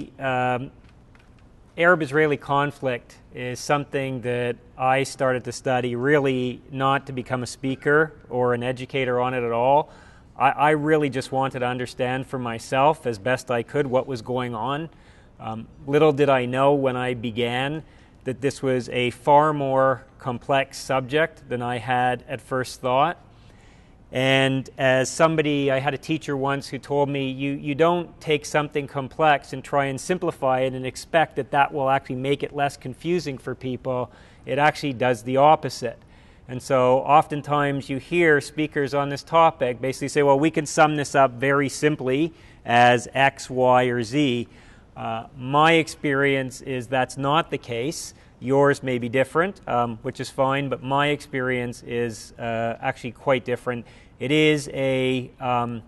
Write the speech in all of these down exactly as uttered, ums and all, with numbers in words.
the um, Arab-Israeli conflict is something that I started to study, really not to become a speaker or an educator on it at all. I, I really just wanted to understand for myself as best I could what was going on. Um, little did I know when I began that this was a far more complex subject than I had at first thought. And as somebody, I had a teacher once who told me, you, you don't take something complex and try and simplify it and expect that that will actually make it less confusing for people. It actually does the opposite. And so oftentimes you hear speakers on this topic basically say, well, we can sum this up very simply as X, Y, or Z. Uh, my experience is that's not the case. Yours may be different, um, which is fine, but my experience is uh, actually quite different. It is a, um,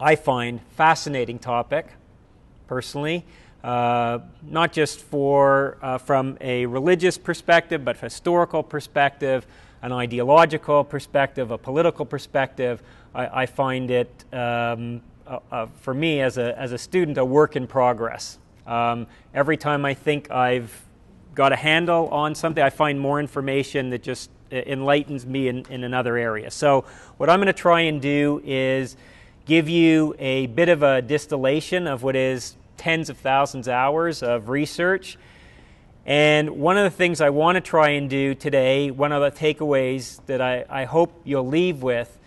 I find, fascinating topic, personally, uh, not just for uh, from a religious perspective, but historical perspective, an ideological perspective, a political perspective. I, I find it, um, uh, uh, for me as a as a student, a work in progress. Um, every time I think I've got a handle on something, I find more information that just enlightens me in, in another area. So what I'm going to try and do is give you a bit of a distillation of what is tens of thousands of hours of research. And one of the things I want to try and do today, one of the takeaways that I, I hope you'll leave with,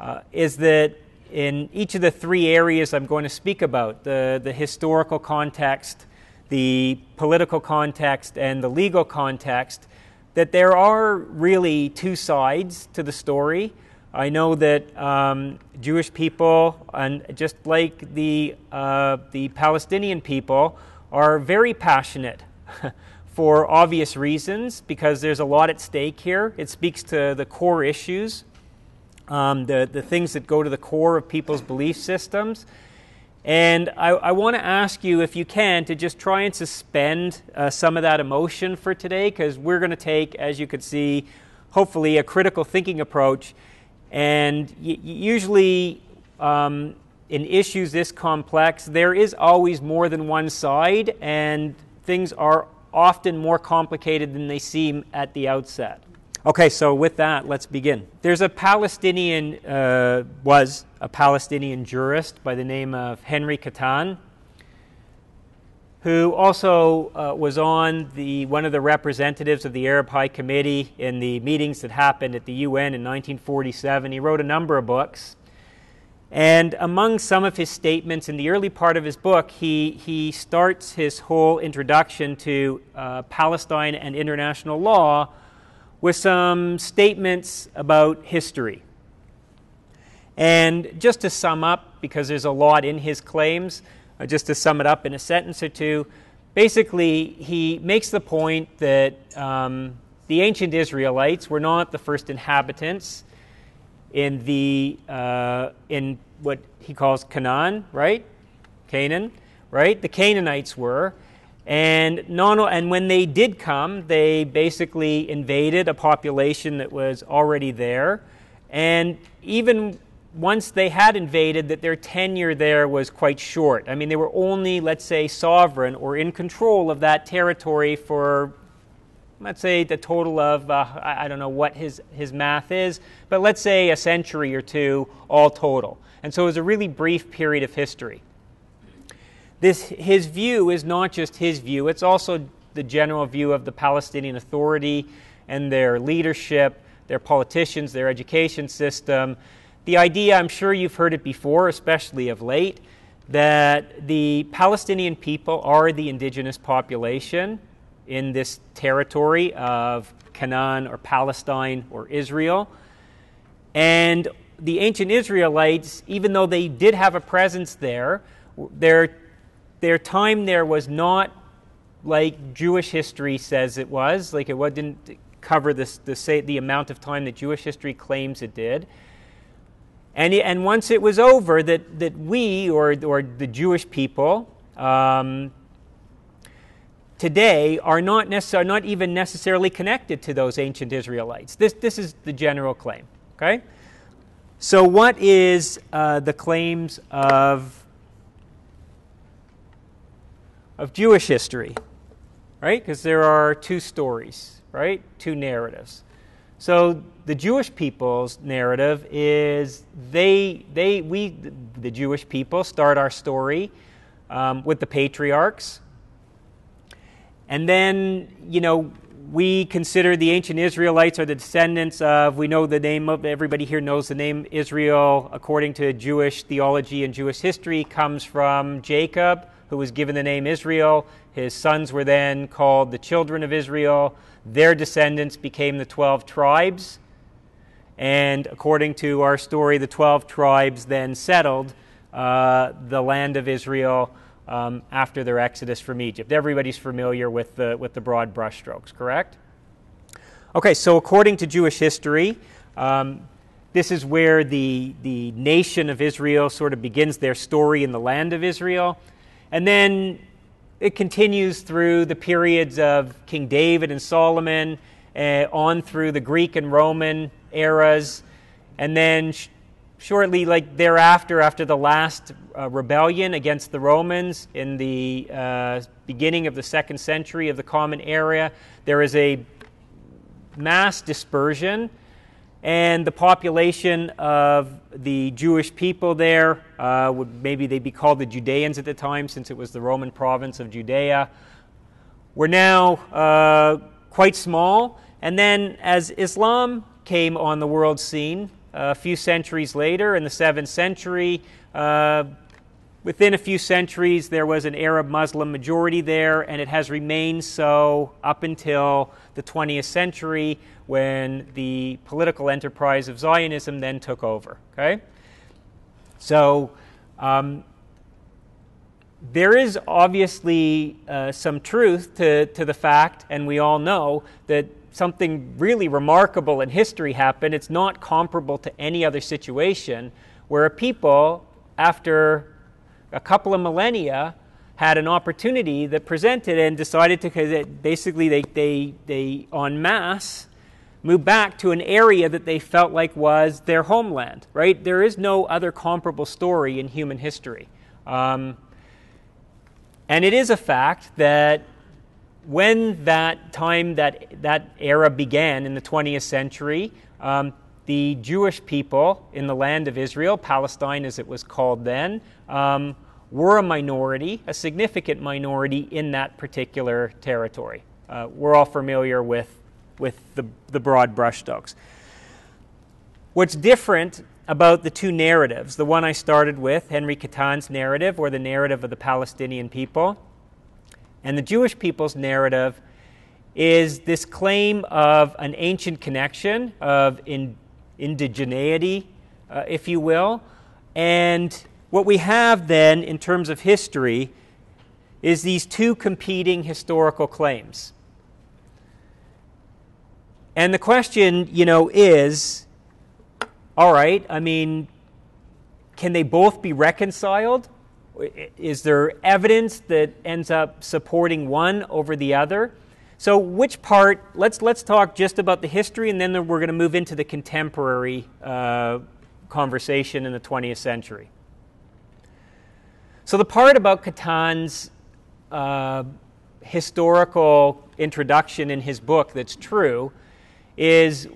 uh, is that in each of the three areas I'm going to speak about, the, the historical context, the political context, and the legal context, that there are really two sides to the story. I know that um, Jewish people, and just like the, uh, the Palestinian people, are very passionate for obvious reasons, because there's a lot at stake here. It speaks to the core issues, um, the, the things that go to the core of people's belief systems. And I, I want to ask you, if you can, to just try and suspend uh, some of that emotion for today, because we're going to take, as you can see, hopefully a critical thinking approach. And y usually um, in issues this complex, there is always more than one side, and things are often more complicated than they seem at the outset. Okay, so with that, let's begin. There's a Palestinian, uh, was a Palestinian jurist by the name of Henry Cattan, who also uh, was on the, one of the representatives of the Arab High Committee in the meetings that happened at the U N in nineteen forty-seven. He wrote a number of books. And among some of his statements in the early part of his book, he, he starts his whole introduction to uh, Palestine and international law with some statements about history. And just to sum up, because there's a lot in his claims, uh, just to sum it up in a sentence or two, basically he makes the point that um, the ancient Israelites were not the first inhabitants in, the, uh, in what he calls Canaan, right? Canaan, right? The Canaanites were. And, non and when they did come, they basically invaded a population that was already there. And even once they had invaded, that their tenure there was quite short. I mean, they were only, let's say, sovereign or in control of that territory for, let's say, the total of, uh, I don't know what his, his math is, but let's say a century or two all total. And so it was a really brief period of history. This, his view is not just his view, it's also the general view of the Palestinian Authority and their leadership, their politicians, their education system. The idea, I'm sure you've heard it before, especially of late, that the Palestinian people are the indigenous population in this territory of Canaan or Palestine or Israel. And the ancient Israelites, even though they did have a presence there, their Their time there was not like Jewish history says it was, like it didn't cover this, the, say, the amount of time that Jewish history claims it did. And, it, and once it was over, that, that we, or, or the Jewish people, um, today are not, necessar- not even necessarily connected to those ancient Israelites. This, this is the general claim, okay? So what is uh, the claims of of Jewish history, right? Because there are two stories, right? Two narratives. So the Jewish people's narrative is they, they, we, the Jewish people, start our story um, with the patriarchs. And then, you know, we consider the ancient Israelites are the descendants of, we know the name of, everybody here knows the name Israel, according to Jewish theology and Jewish history, comes from Jacob, who was given the name Israel. His sons were then called the children of Israel. Their descendants became the twelve tribes. And according to our story, the twelve tribes then settled uh, the land of Israel Um, after their exodus from Egypt. Everybody's familiar with the, with the broad brushstrokes, correct? Okay, so according to Jewish history, um, this is where the, the nation of Israel sort of begins their story in the land of Israel. And then it continues through the periods of King David and Solomon, uh, on through the Greek and Roman eras, and then Sh- Shortly, like thereafter, after the last uh, rebellion against the Romans in the uh, beginning of the second century of the Common Era, there is a mass dispersion, and the population of the Jewish people there, uh, would maybe they'd be called the Judeans at the time, since it was the Roman province of Judea, were now uh, quite small. And then as Islam came on the world scene, a few centuries later, in the seventh century, uh, within a few centuries, there was an Arab Muslim majority there, and it has remained so up until the twentieth century, when the political enterprise of Zionism then took over. Okay, so um, there is obviously uh, some truth to, to the fact, and we all know that something really remarkable in history happened. It's not comparable to any other situation where a people, after a couple of millennia, had an opportunity that presented and decided to, basically they, they, they en masse moved back to an area that they felt like was their homeland, right? There is no other comparable story in human history. Um, and it is a fact that when that time, that that era began in the twentieth century, um, the Jewish people in the land of Israel, Palestine as it was called then, um, were a minority, a significant minority in that particular territory. Uh, we're all familiar with, with the, the broad brushstrokes. What's different about the two narratives, the one I started with, Henry Cattan's narrative, or the narrative of the Palestinian people, and the Jewish people's narrative, is this claim of an ancient connection, of in, indigeneity, uh, if you will. And what we have then, in terms of history, is these two competing historical claims. And the question, you know, is, all right, I mean, can they both be reconciled? Is there evidence that ends up supporting one over the other? So which part, let's let's talk just about the history, and then we're going to move into the contemporary uh, conversation in the twentieth century. So the part about Cattan's uh, historical introduction in his book that's true is,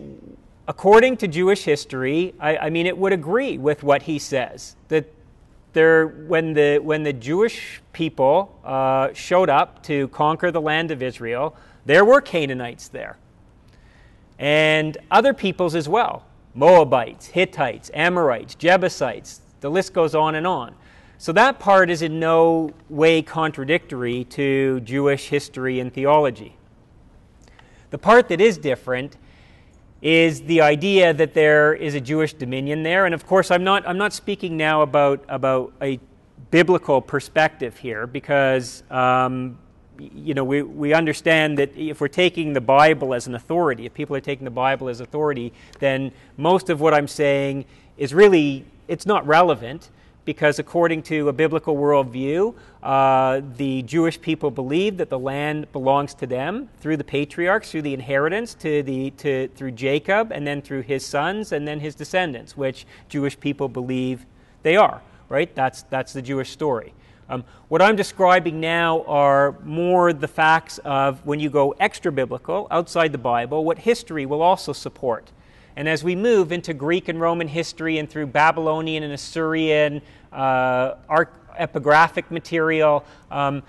according to Jewish history, I, I mean, it would agree with what he says, that There, when the when the Jewish people uh, showed up to conquer the land of Israel, there were Canaanites there, and other peoples as well: Moabites, Hittites, Amorites, Jebusites. The list goes on and on. So that part is in no way contradictory to Jewish history and theology. The part that is different is the idea that there is a Jewish dominion there. And of course, I'm not I'm not speaking now about about a biblical perspective here, because um, you know we, we understand that if we're taking the Bible as an authority, if people are taking the Bible as authority, then most of what I'm saying is really, it's not relevant, because according to a biblical worldview, uh, the Jewish people believe that the land belongs to them through the patriarchs, through the inheritance, to the to through Jacob, and then through his sons, and then his descendants, which Jewish people believe they are. Right? That's that's the Jewish story. Um, what I'm describing now are more the facts of when you go extra-biblical, outside the Bible, what history will also support. And as we move into Greek and Roman history and through Babylonian and Assyrian uh, epigraphic material, um,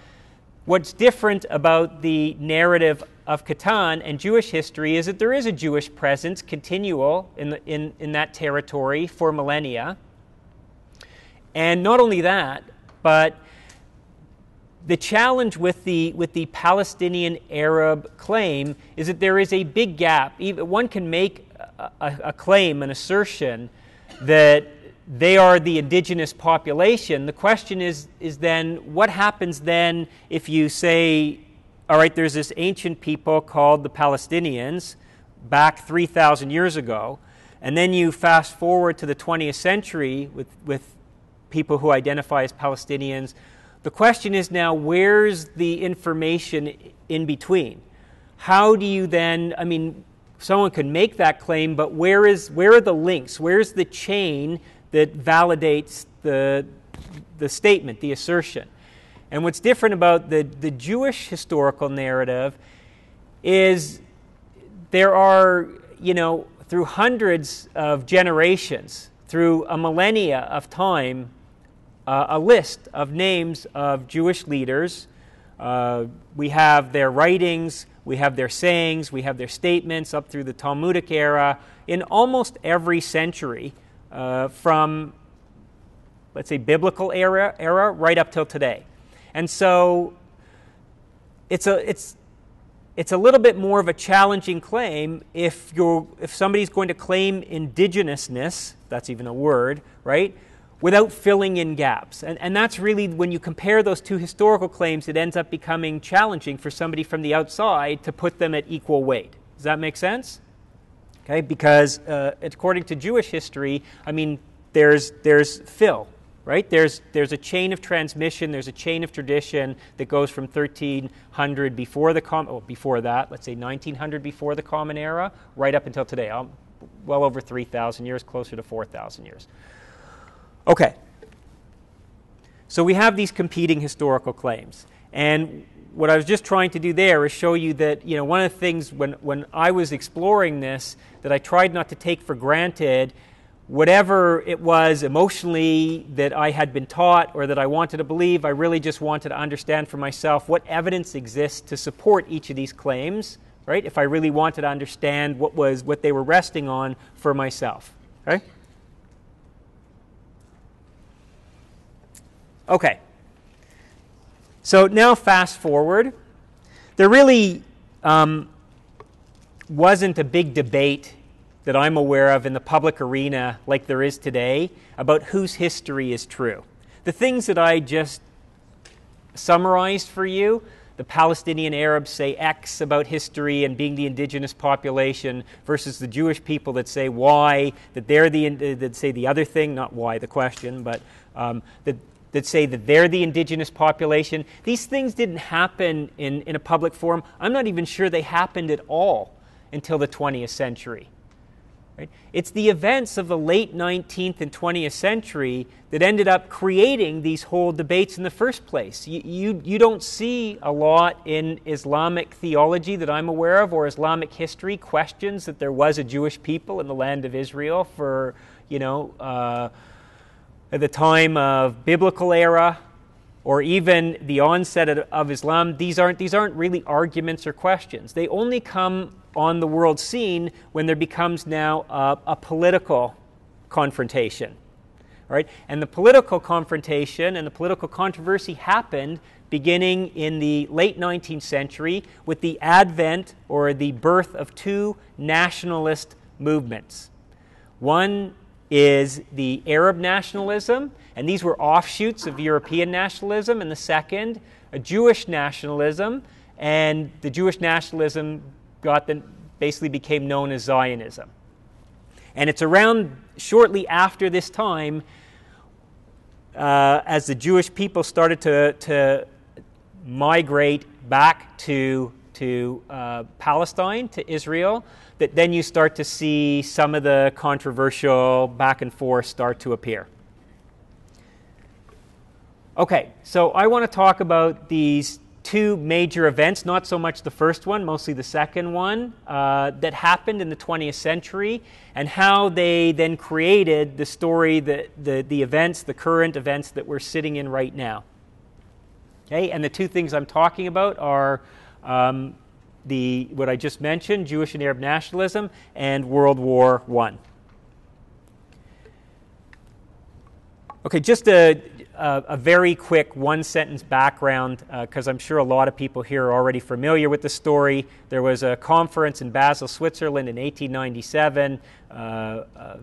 what's different about the narrative of Cattan and Jewish history is that there is a Jewish presence continual in, the, in, in that territory for millennia. And not only that, but the challenge with the, with the Palestinian Arab claim is that there is a big gap. Even, one can make a, a claim, an assertion, that they are the indigenous population. The question is, is then, what happens then if you say, all right, there's this ancient people called the Palestinians back three thousand years ago, and then you fast forward to the twentieth century with, with people who identify as Palestinians. The question is now, where's the information in between? How do you then, I mean, someone can make that claim, but where is, where are the links? Where's the chain that validates the, the statement, the assertion? And what's different about the, the Jewish historical narrative is there are, you know, through hundreds of generations, through a millennia of time, uh, a list of names of Jewish leaders. Uh, we have their writings, we have their sayings, we have their statements up through the Talmudic era in almost every century uh, from, let's say, biblical era, era right up till today. And so it's a, it's, it's a little bit more of a challenging claim if, you're, if somebody's going to claim indigenousness, that's even a word, right, without filling in gaps. And, and that's really, when you compare those two historical claims, it ends up becoming challenging for somebody from the outside to put them at equal weight. Does that make sense? Okay, because uh, according to Jewish history, I mean, there's, there's fill. Right? There's, there's a chain of transmission, there's a chain of tradition that goes from thirteen hundred before the com- oh, before that, let's say nineteen hundred before the Common Era, right up until today. Um, well over three thousand years, closer to four thousand years. Okay. So we have these competing historical claims. And what I was just trying to do there is show you that, you know, one of the things when, when I was exploring this that I tried not to take for granted, whatever it was emotionally that I had been taught or that I wanted to believe, I really just wanted to understand for myself what evidence exists to support each of these claims, right? If I really wanted to understand what was what they were resting on for myself, okay? Okay. So now fast forward. There really um, wasn't a big debate that I'm aware of in the public arena like there is today about whose history is true. The things that I just summarized for you, the Palestinian Arabs say X about history and being the indigenous population versus the Jewish people that say Y, that they're the, that say the other thing, not Y, the question, but um, that, that say that they're the indigenous population. These things didn't happen in, in a public forum. I'm not even sure they happened at all until the twentieth century. Right? It's the events of the late nineteenth and twentieth century that ended up creating these whole debates in the first place. You, you, you don't see a lot in Islamic theology that I'm aware of or Islamic history questions that there was a Jewish people in the land of Israel for, you know, uh, at the time of biblical era or even the onset of, of Islam. These aren't, these aren't really arguments or questions. They only come on the world scene when there becomes now a, a political confrontation, right? And the political confrontation and the political controversy happened beginning in the late nineteenth century with the advent or the birth of two nationalist movements. One is the Arab nationalism, and these were offshoots of European nationalism, and the second, a Jewish nationalism, and the Jewish nationalism got then basically became known as Zionism. And it's around shortly after this time, uh, as the Jewish people started to, to migrate back to, to uh, Palestine, to Israel, that then you start to see some of the controversial back and forth start to appear. Okay, so I want to talk about these two major events, not so much the first one, mostly the second one, uh, that happened in the twentieth century, and how they then created the story, that the, the events, the current events that we're sitting in right now. Okay, and the two things I'm talking about are um, the what I just mentioned, Jewish and Arab nationalism, and World War One. Okay, just a, a, a very quick one-sentence background, because uh, I'm sure a lot of people here are already familiar with the story. There was a conference in Basel, Switzerland in eighteen ninety-seven. Uh, a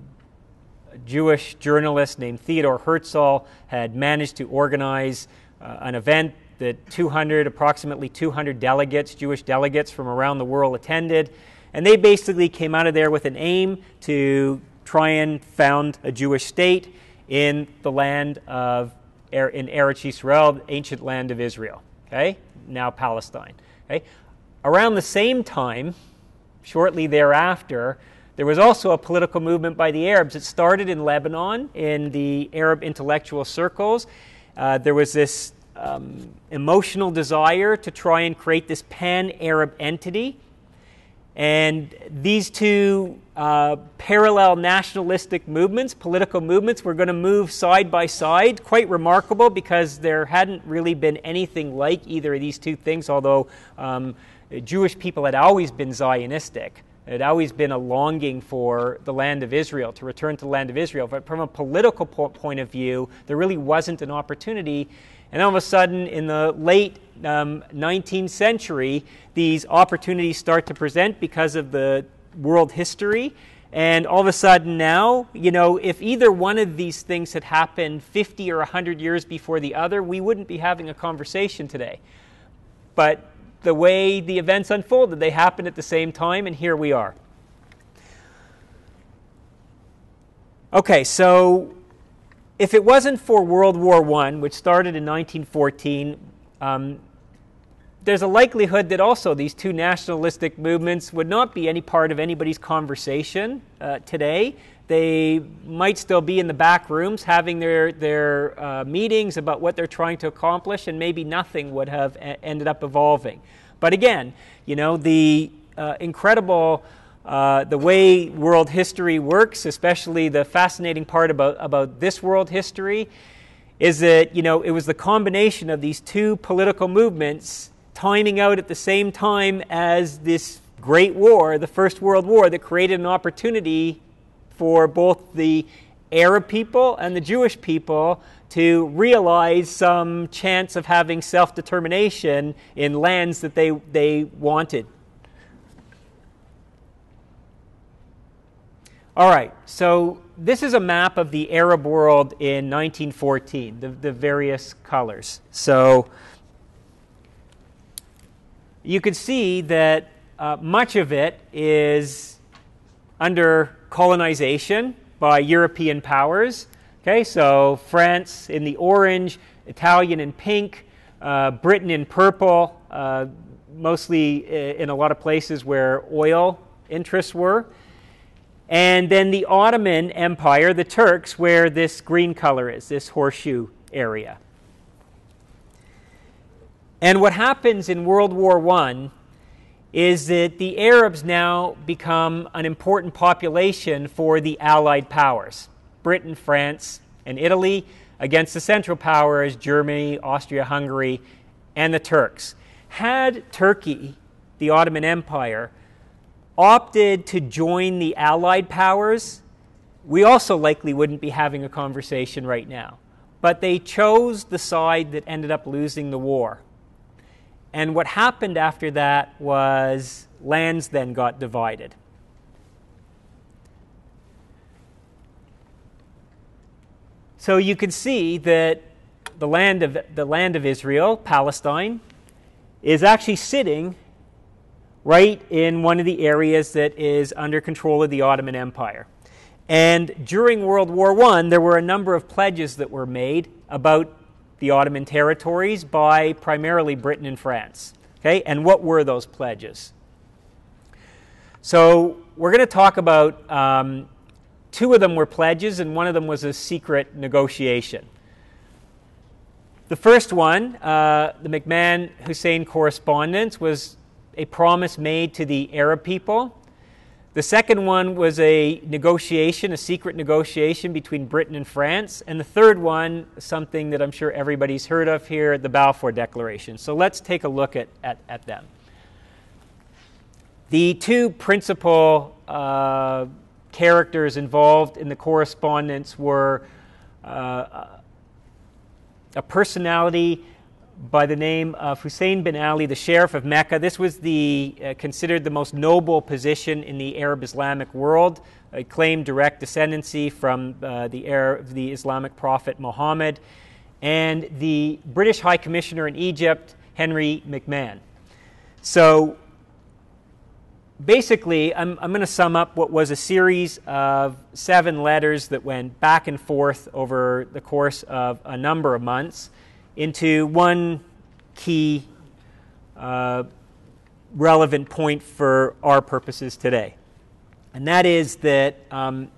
Jewish journalist named Theodor Herzl had managed to organize uh, an event that two hundred, approximately two hundred delegates, Jewish delegates from around the world attended. And they basically came out of there with an aim to try and found a Jewish state in the land of, in Eretz Yisrael, ancient land of Israel, okay? Now Palestine, okay? Around the same time, shortly thereafter, there was also a political movement by the Arabs. It started in Lebanon, in the Arab intellectual circles. Uh, there was this um, emotional desire to try and create this pan-Arab entity. And these two uh, parallel nationalistic movements, political movements, were going to move side by side. Quite remarkable, because there hadn't really been anything like either of these two things, although um, Jewish people had always been Zionistic. It had always been a longing for the land of Israel, to return to the land of Israel. But from a political po- point of view, there really wasn't an opportunity. And all of a sudden, in the late um, nineteenth century, these opportunities start to present because of the world history. And all of a sudden now, you know, if either one of these things had happened fifty or one hundred years before the other, we wouldn't be having a conversation today. But the way the events unfolded, they happened at the same time, and here we are. Okay, so if it wasn't for World War One, which started in nineteen fourteen, um, there's a likelihood that also these two nationalistic movements would not be any part of anybody's conversation uh, today. They might still be in the back rooms having their, their uh, meetings about what they're trying to accomplish, and maybe nothing would have a- ended up evolving. But again, you know, the uh, incredible, uh, the way world history works, especially the fascinating part about, about this world history, is that, you know, it was the combination of these two political movements timing out at the same time as this Great War, the First World War, that created an opportunity for both the Arab people and the Jewish people to realize some chance of having self-determination in lands that they, they wanted. All right, so this is a map of the Arab world in nineteen fourteen, the, the various colors. So you can see that uh, much of it is under colonization by European powers. Okay, so France in the orange, Italian in pink, uh, Britain in purple, uh, mostly in a lot of places where oil interests were. And then the Ottoman Empire, the Turks, where this green color is, this horseshoe area. And what happens in World War One is that the Arabs now become an important population for the Allied powers, Britain, France, and Italy, against the Central Powers, Germany, Austria-Hungary, and the Turks. Had Turkey, the Ottoman Empire, opted to join the Allied powers, we also likely wouldn't be having a conversation right now. But they chose the side that ended up losing the war. And what happened after that was lands then got divided. So you can see that the land of, the land of Israel, Palestine, is actually sitting right in one of the areas that is under control of the Ottoman Empire. And during World War One, there were a number of pledges that were made about the Ottoman territories by primarily Britain and France. Okay, and what were those pledges? So we're going to talk about um, two of them were pledges, and one of them was a secret negotiation. The first one, uh, the McMahon-Hussein correspondence, was a promise made to the Arab people. The second one was a negotiation, a secret negotiation between Britain and France. And the third one, something that I'm sure everybody's heard of here, the Balfour Declaration. So let's take a look at, at, at them. The two principal uh, characters involved in the correspondence were uh, a personality by the name of Hussein bin Ali, the Sheriff of Mecca. This was the uh, considered the most noble position in the Arab Islamic world. It claimed direct descendancy from uh, the, Arab, the Islamic prophet Muhammad, and the British High Commissioner in Egypt, Henry McMahon. So basically, I'm, I'm going to sum up what was a series of seven letters that went back and forth over the course of a number of months into one key uh, relevant point for our purposes today. And that is that um,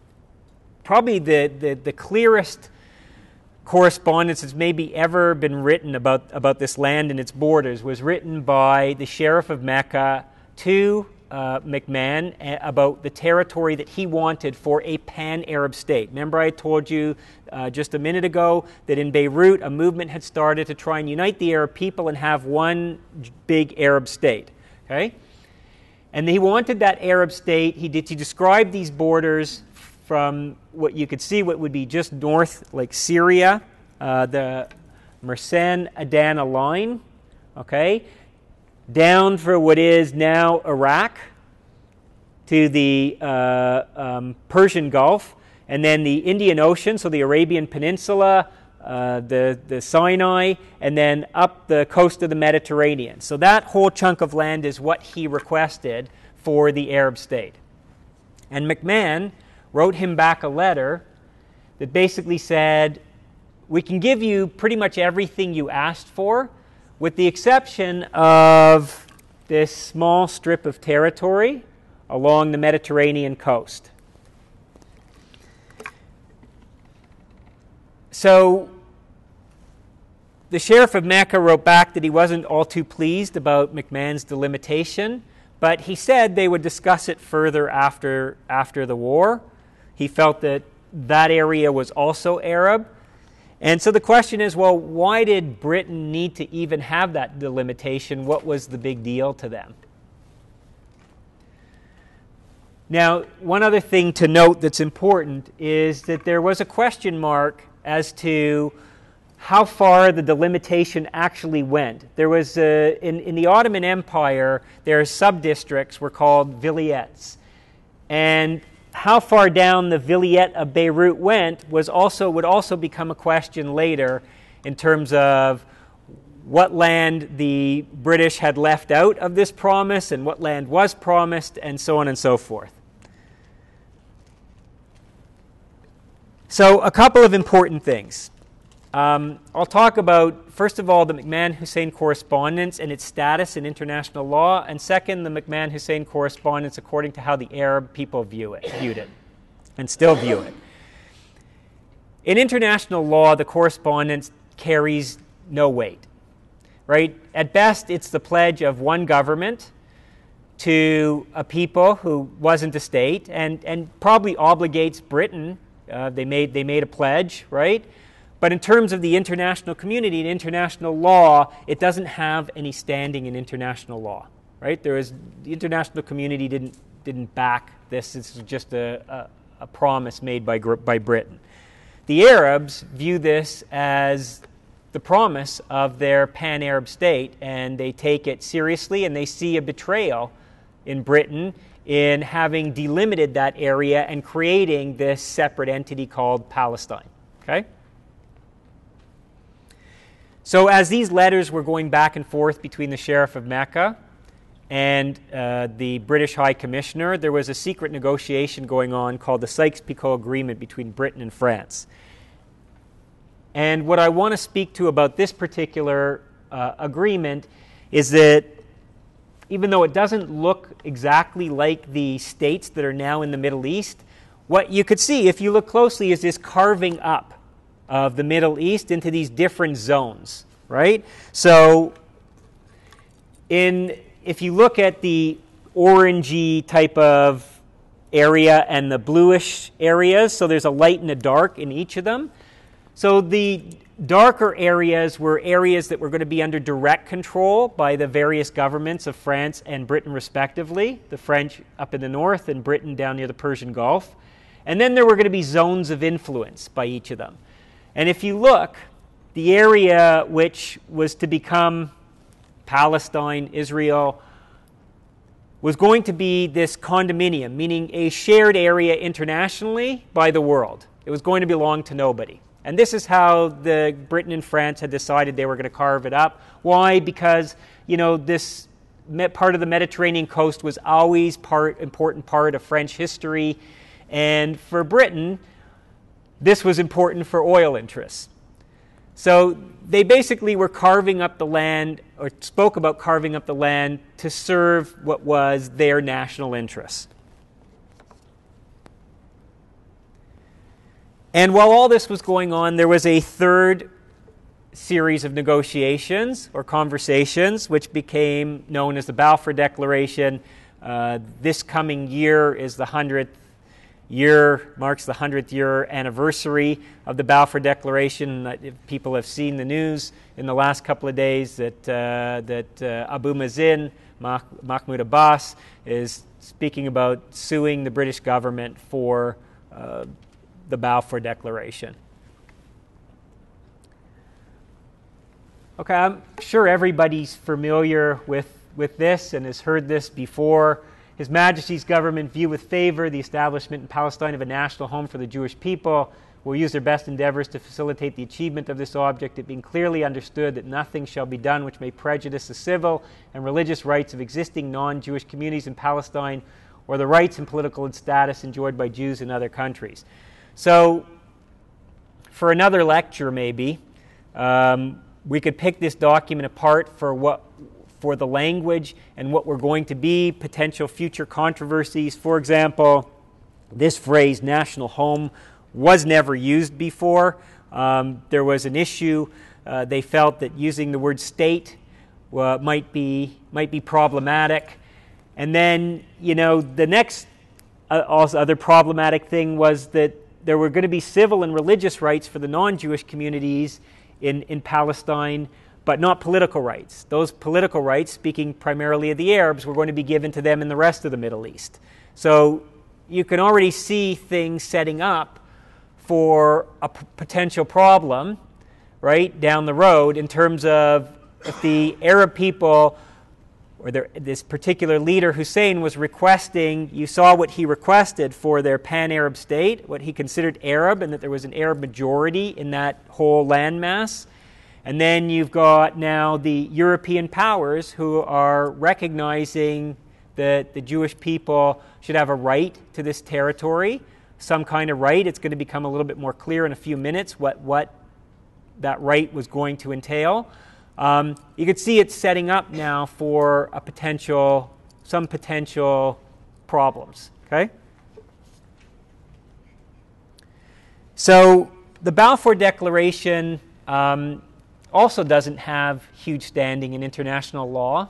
probably the, the, the clearest correspondence that's maybe ever been written about, about this land and its borders was written by the Sheriff of Mecca to uh, McMahon about the territory that he wanted for a pan-Arab state. Remember I told you Uh, just a minute ago that in Beirut a movement had started to try and unite the Arab people and have one big Arab state. Okay? And he wanted that Arab state. He did, he described these borders from what you could see, what would be just north, like Syria, uh, the Mersenne-Adana line, okay, down for what is now Iraq to the uh, um, Persian Gulf, and then the Indian Ocean, so the Arabian Peninsula, uh, the, the Sinai, and then up the coast of the Mediterranean. So that whole chunk of land is what he requested for the Arab state. And McMahon wrote him back a letter that basically said, we can give you pretty much everything you asked for, with the exception of this small strip of territory along the Mediterranean coast. So the Sheriff of Mecca wrote back that he wasn't all too pleased about McMahon's delimitation, but he said they would discuss it further after, after the war. He felt that that area was also Arab. And so the question is, well, why did Britain need to even have that delimitation? What was the big deal to them? Now, one other thing to note that's important is that there was a question mark as to how far the delimitation actually went. There was, a, in, in the Ottoman Empire, their sub-districts were called vilayets. And how far down the vilayet of Beirut went was also, would also become a question later in terms of what land the British had left out of this promise and what land was promised and so on and so forth. So a couple of important things. Um, I'll talk about, first of all, the McMahon-Hussein correspondence and its status in international law, and second, the McMahon-Hussein correspondence according to how the Arab people view it, viewed it and still view it. In international law, the correspondence carries no weight, right? At best, it's the pledge of one government to a people who wasn't a state, and, and probably obligates Britain. Uh, they made they made a pledge, right? But in terms of the international community and international law, it doesn't have any standing in international law, right? There is the international community didn't didn't back this. This is just a, a, a promise made by by Britain. The Arabs view this as the promise of their pan-Arab state, and they take it seriously, and they see a betrayal in Britain in having delimited that area and creating this separate entity called Palestine, okay? So as these letters were going back and forth between the Sheriff of Mecca and uh, the British High Commissioner, there was a secret negotiation going on called the Sykes-Picot Agreement between Britain and France. And what I want to speak to about this particular uh, agreement is that even though it doesn't look exactly like the states that are now in the Middle East, what you could see, if you look closely, is this carving up of the Middle East into these different zones, right? So in if you look at the orangey type of area and the bluish areas, so there's a light and a dark in each of them. So the darker areas were areas that were going to be under direct control by the various governments of France and Britain respectively, the French up in the north and Britain down near the Persian Gulf. And then there were going to be zones of influence by each of them. And if you look, the area which was to become Palestine, Israel, was going to be this condominium, meaning a shared area internationally by the world. It was going to belong to nobody. And this is how the Britain and France had decided they were going to carve it up. Why? Because, you know, this part of the Mediterranean coast was always part important part of French history. And for Britain, this was important for oil interests. So they basically were carving up the land, or spoke about carving up the land to serve what was their national interests. And while all this was going on, there was a third series of negotiations or conversations, which became known as the Balfour Declaration. Uh, this coming year is the hundredth year, marks the hundredth year anniversary of the Balfour Declaration. If people have seen the news in the last couple of days that, uh, that uh, Abu Mazen, Mah- Mahmoud Abbas, is speaking about suing the British government for uh, the Balfour Declaration. Okay, I'm sure everybody's familiar with, with this and has heard this before. His Majesty's government view with favor the establishment in Palestine of a national home for the Jewish people. Will use their best endeavors to facilitate the achievement of this object, it being clearly understood that nothing shall be done which may prejudice the civil and religious rights of existing non-Jewish communities in Palestine or the rights and political status enjoyed by Jews in other countries. So, for another lecture maybe, um, we could pick this document apart for what, for the language and what we're going to be, potential future controversies. For example, this phrase, national home, was never used before. Um, there was an issue. Uh, they felt that using the word state uh, might be, might be problematic. And then, you know, the next uh, also other problematic thing was that there were going to be civil and religious rights for the non-Jewish communities in, in Palestine, but not political rights. Those political rights, speaking primarily of the Arabs, were going to be given to them in the rest of the Middle East. So you can already see things setting up for a p- potential problem, right, down the road in terms of if the Arab people, or their, this particular leader, Hussein, was requesting, you saw what he requested for their pan-Arab state, what he considered Arab, and that there was an Arab majority in that whole landmass. And then you've got now the European powers who are recognizing that the Jewish people should have a right to this territory, some kind of right. It's going to become a little bit more clear in a few minutes what, what that right was going to entail. Um, you could see it's setting up now for a potential, some potential problems. Okay. So the Balfour Declaration um, also doesn't have huge standing in international law.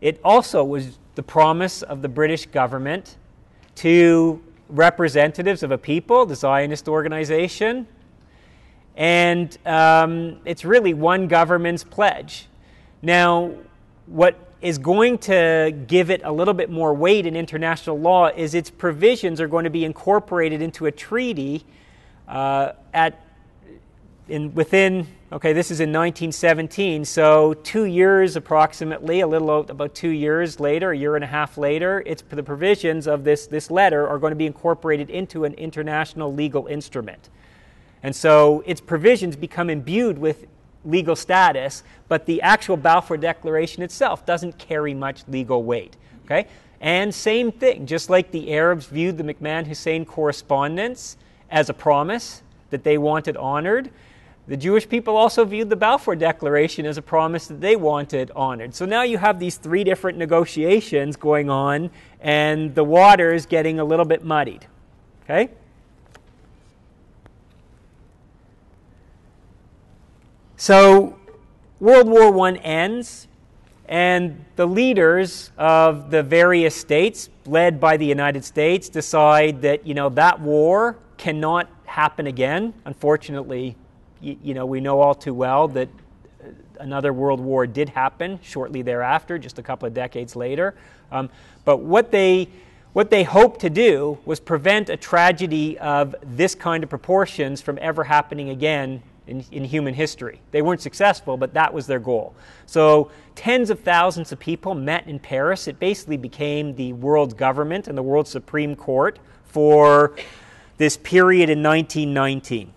It also was the promise of the British government to representatives of a people, the Zionist organization. And um, it's really one government's pledge. Now, what is going to give it a little bit more weight in international law is its provisions are going to be incorporated into a treaty uh, at in within, okay, this is in nineteen seventeen, so two years approximately, a little about two years later, a year and a half later, it's the provisions of this, this letter are going to be incorporated into an international legal instrument. And so its provisions become imbued with legal status, but the actual Balfour Declaration itself doesn't carry much legal weight. Okay? And same thing, just like the Arabs viewed the McMahon-Hussein correspondence as a promise that they wanted honored, the Jewish people also viewed the Balfour Declaration as a promise that they wanted honored. So now you have these three different negotiations going on, and the water is getting a little bit muddied. Okay? So World War One ends, and the leaders of the various states, led by the United States, decide that, you know, that war cannot happen again. Unfortunately, you, you know, we know all too well that another world war did happen shortly thereafter, just a couple of decades later. Um, but what they what they hoped to do was prevent a tragedy of this kind of proportions from ever happening again in, in human history. They weren't successful, but that was their goal. So tens of thousands of people met in Paris. It basically became the world government and the world Supreme Court for this period in nineteen nineteen.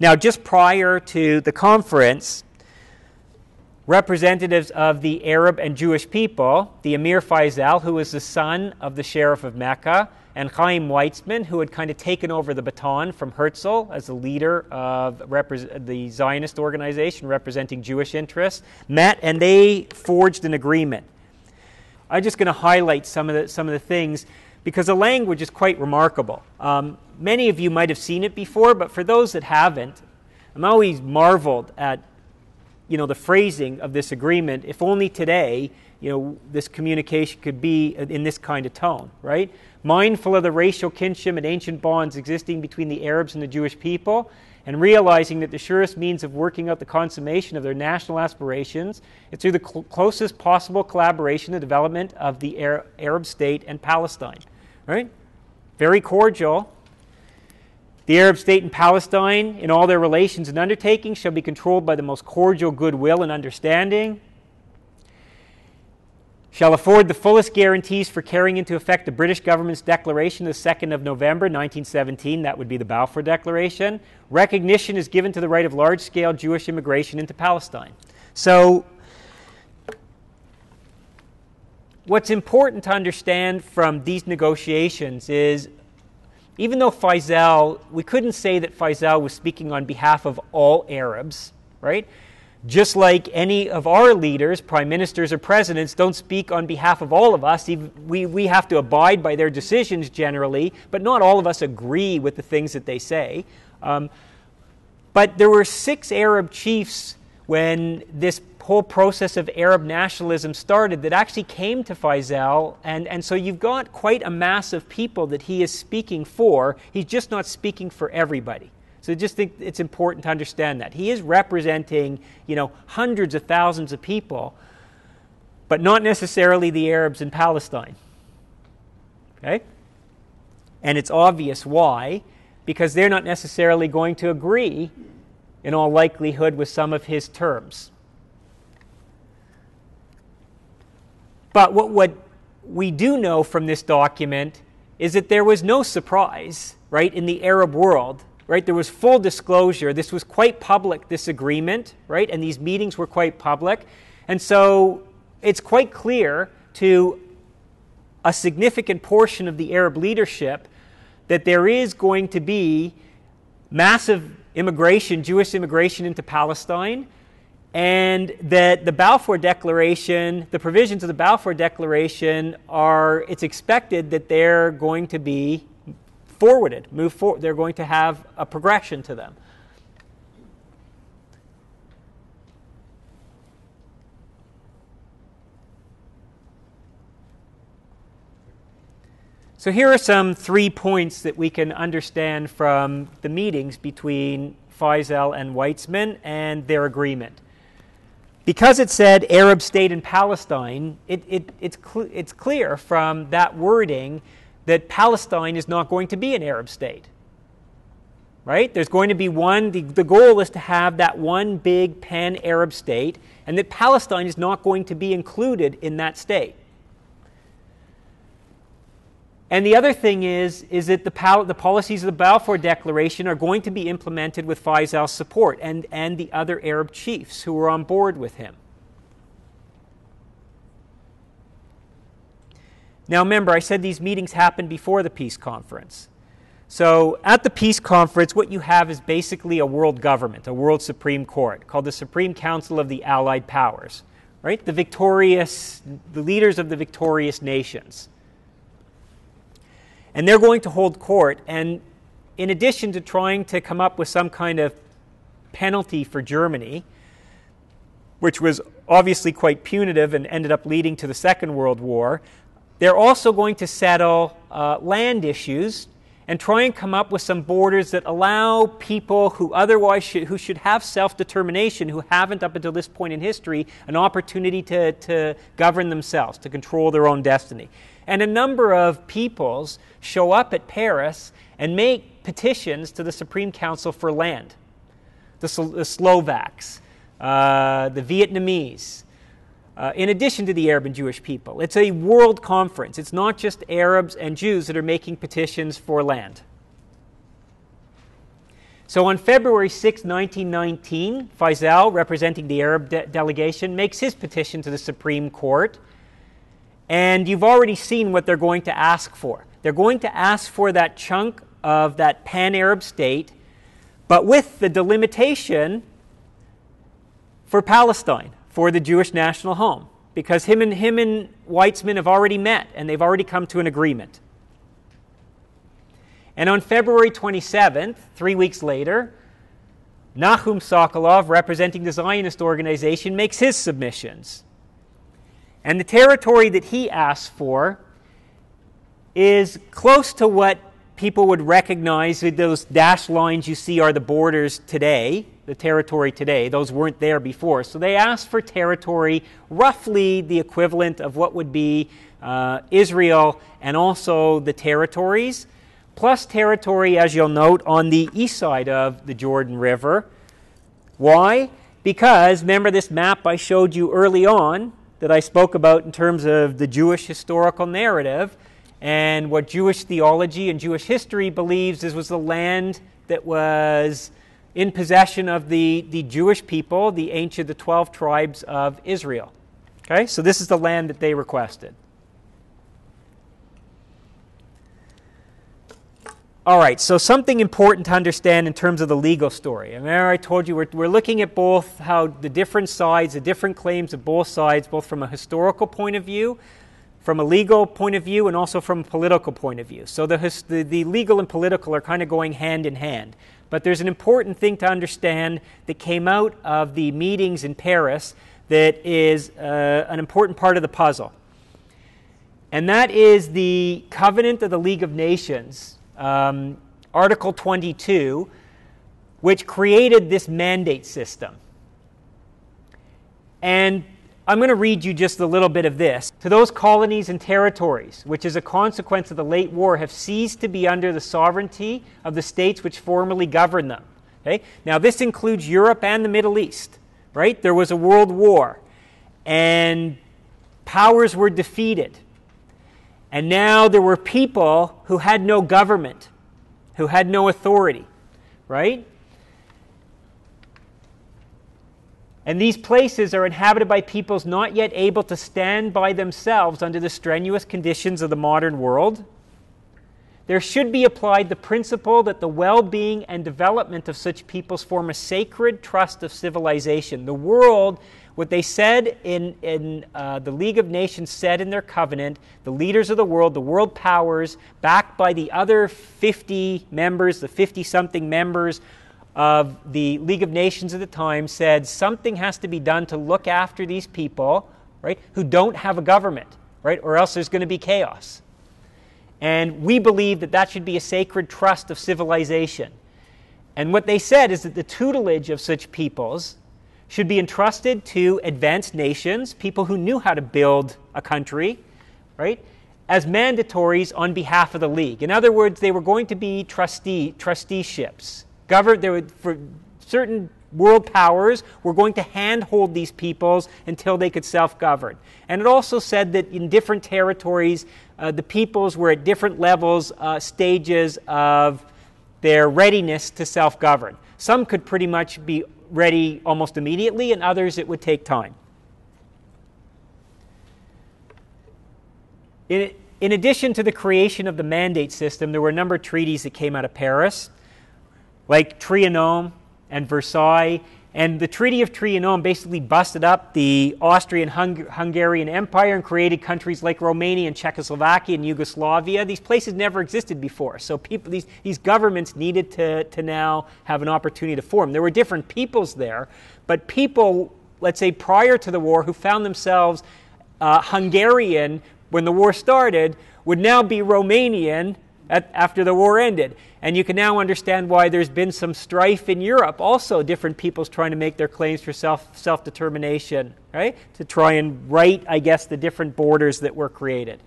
Now, just prior to the conference, representatives of the Arab and Jewish people, the Emir Faisal, who was the son of the Sheriff of Mecca, and Chaim Weizmann, who had kind of taken over the baton from Herzl as the leader of repre- the Zionist organization representing Jewish interests, met, and they forged an agreement. I'm just going to highlight some of the, some of the things, because the language is quite remarkable. Um, many of you might have seen it before, but for those that haven't, I'm always marveled at, you know, the phrasing of this agreement. If only today, you know, this communication could be in this kind of tone, right? Mindful of the racial kinship and ancient bonds existing between the Arabs and the Jewish people, and realizing that the surest means of working out the consummation of their national aspirations is through the cl- closest possible collaboration and development of the Ar- Arab state and Palestine. Right? Very cordial. The Arab state and Palestine, in all their relations and undertakings, shall be controlled by the most cordial goodwill and understanding, shall afford the fullest guarantees for carrying into effect the British government's declaration the second of November nineteen seventeen, that would be the Balfour Declaration. Recognition is given to the right of large-scale Jewish immigration into Palestine. So, what's important to understand from these negotiations is, even though Faisal, we couldn't say that Faisal was speaking on behalf of all Arabs, right? Just like any of our leaders, prime ministers or presidents, don't speak on behalf of all of us. We, we have to abide by their decisions generally, but not all of us agree with the things that they say. Um, but there were six Arab chiefs when this whole process of Arab nationalism started that actually came to Faisal, and, and so you've got quite a mass of people that he is speaking for. He's just not speaking for everybody. So just think it's important to understand that. He is representing, you know, hundreds of thousands of people, but not necessarily the Arabs in Palestine. Okay? And it's obvious why, because they're not necessarily going to agree in all likelihood with some of his terms. But what, what we do know from this document is that there was no surprise, right, in the Arab world, right? There was full disclosure. This was quite public, this agreement, right? And these meetings were quite public. And so it's quite clear to a significant portion of the Arab leadership that there is going to be massive immigration, Jewish immigration into Palestine, and that the Balfour Declaration, the provisions of the Balfour Declaration are, it's expected that they're going to be forwarded, move forward, they're going to have a progression to them. So here are some three points that we can understand from the meetings between Faisal and Weizmann and their agreement. Because it said Arab state in Palestine, it, it, it's, cl- it's clear from that wording that Palestine is not going to be an Arab state. Right? There's going to be one, the, the goal is to have that one big pan-Arab state, and that Palestine is not going to be included in that state. And the other thing is, is that the, pal- the policies of the Balfour Declaration are going to be implemented with Faisal's support and, and the other Arab chiefs who were on board with him. Now remember, I said these meetings happened before the peace conference. So at the peace conference, what you have is basically a world government, a world Supreme Court, called the Supreme Council of the Allied Powers, right? The victorious, the leaders of the victorious nations. And they're going to hold court, and in addition to trying to come up with some kind of penalty for Germany, which was obviously quite punitive and ended up leading to the Second World War. They're also going to settle uh, land issues and try and come up with some borders that allow people who otherwise should, who should have self-determination, who haven't up until this point in history, an opportunity to, to govern themselves, to control their own destiny. And a number of peoples show up at Paris and make petitions to the Supreme Council for land. The, Slo- the Slovaks, uh, the Vietnamese, Uh, in addition to the Arab and Jewish people. It's a world conference. It's not just Arabs and Jews that are making petitions for land. So on February sixth, nineteen nineteen, Faisal, representing the Arab de- delegation, makes his petition to the Supreme Court. And you've already seen what they're going to ask for. They're going to ask for that chunk of that pan-Arab state, but with the delimitation for Palestine, for the Jewish national home, because him and him and Weizmann have already met and they've already come to an agreement. And on February twenty-seventh, three weeks later, Nahum Sokolov, representing the Zionist organization, makes his submissions. And the territory that he asks for is close to what people would recognize. Those dashed lines you see are the borders today, the territory today. Those weren't there before. So they asked for territory roughly the equivalent of what would be uh, Israel and also the territories, plus territory, as you'll note, on the east side of the Jordan River. Why? Because, remember this map I showed you early on that I spoke about in terms of the Jewish historical narrative and what Jewish theology and Jewish history believes is was the land that was in possession of the, the Jewish people, the ancient, the twelve tribes of Israel. Okay, so this is the land that they requested. All right, so something important to understand in terms of the legal story. Remember, I told you we're, we're looking at both how the different sides, the different claims of both sides, both from a historical point of view, from a legal point of view, and also from a political point of view. So the, the, the legal and political are kind of going hand in hand. But there's an important thing to understand that came out of the meetings in Paris that is uh, an important part of the puzzle. And that is the Covenant of the League of Nations, um, Article twenty-two, which created this mandate system. And I'm going to read you just a little bit of this. To those colonies and territories, which as a consequence of the late war have ceased to be under the sovereignty of the states which formerly governed them. Okay? Now this includes Europe and the Middle East, right? There was a world war and powers were defeated. And now there were people who had no government, who had no authority, right? And these places are inhabited by peoples not yet able to stand by themselves under the strenuous conditions of the modern world. There should be applied the principle that the well-being and development of such peoples form a sacred trust of civilization. The world, what they said in, in uh, the League of Nations said in their covenant, the leaders of the world, the world powers, backed by the other fifty members, the fifty-something members of the League of Nations at the time, said something has to be done to look after these people, right, who don't have a government, right, or else there's going to be chaos. And we believe that that should be a sacred trust of civilization. And what they said is that the tutelage of such peoples should be entrusted to advanced nations, people who knew how to build a country, right, as mandatories on behalf of the League. In other words, they were going to be trustee, trusteeships. Govern, there would, for certain world powers were going to handhold these peoples until they could self-govern. And it also said that in different territories, uh, the peoples were at different levels, uh, stages of their readiness to self-govern. Some could pretty much be ready almost immediately, and others it would take time. In, in addition to the creation of the mandate system, there were a number of treaties that came out of Paris, like Trianon and Versailles And the Treaty of Trianon basically busted up the Austrian-Hungarian Empire and created countries like Romania and Czechoslovakia and Yugoslavia. These places never existed before. So people, these, these governments needed to, to now have an opportunity to form. There were different peoples there, but people, let's say, prior to the war who found themselves uh, Hungarian when the war started would now be Romanian At, after the war ended. And you can now understand why there's been some strife in Europe. Also, different peoples trying to make their claims for self, self-determination, right? To try and right, I guess, the different borders that were created.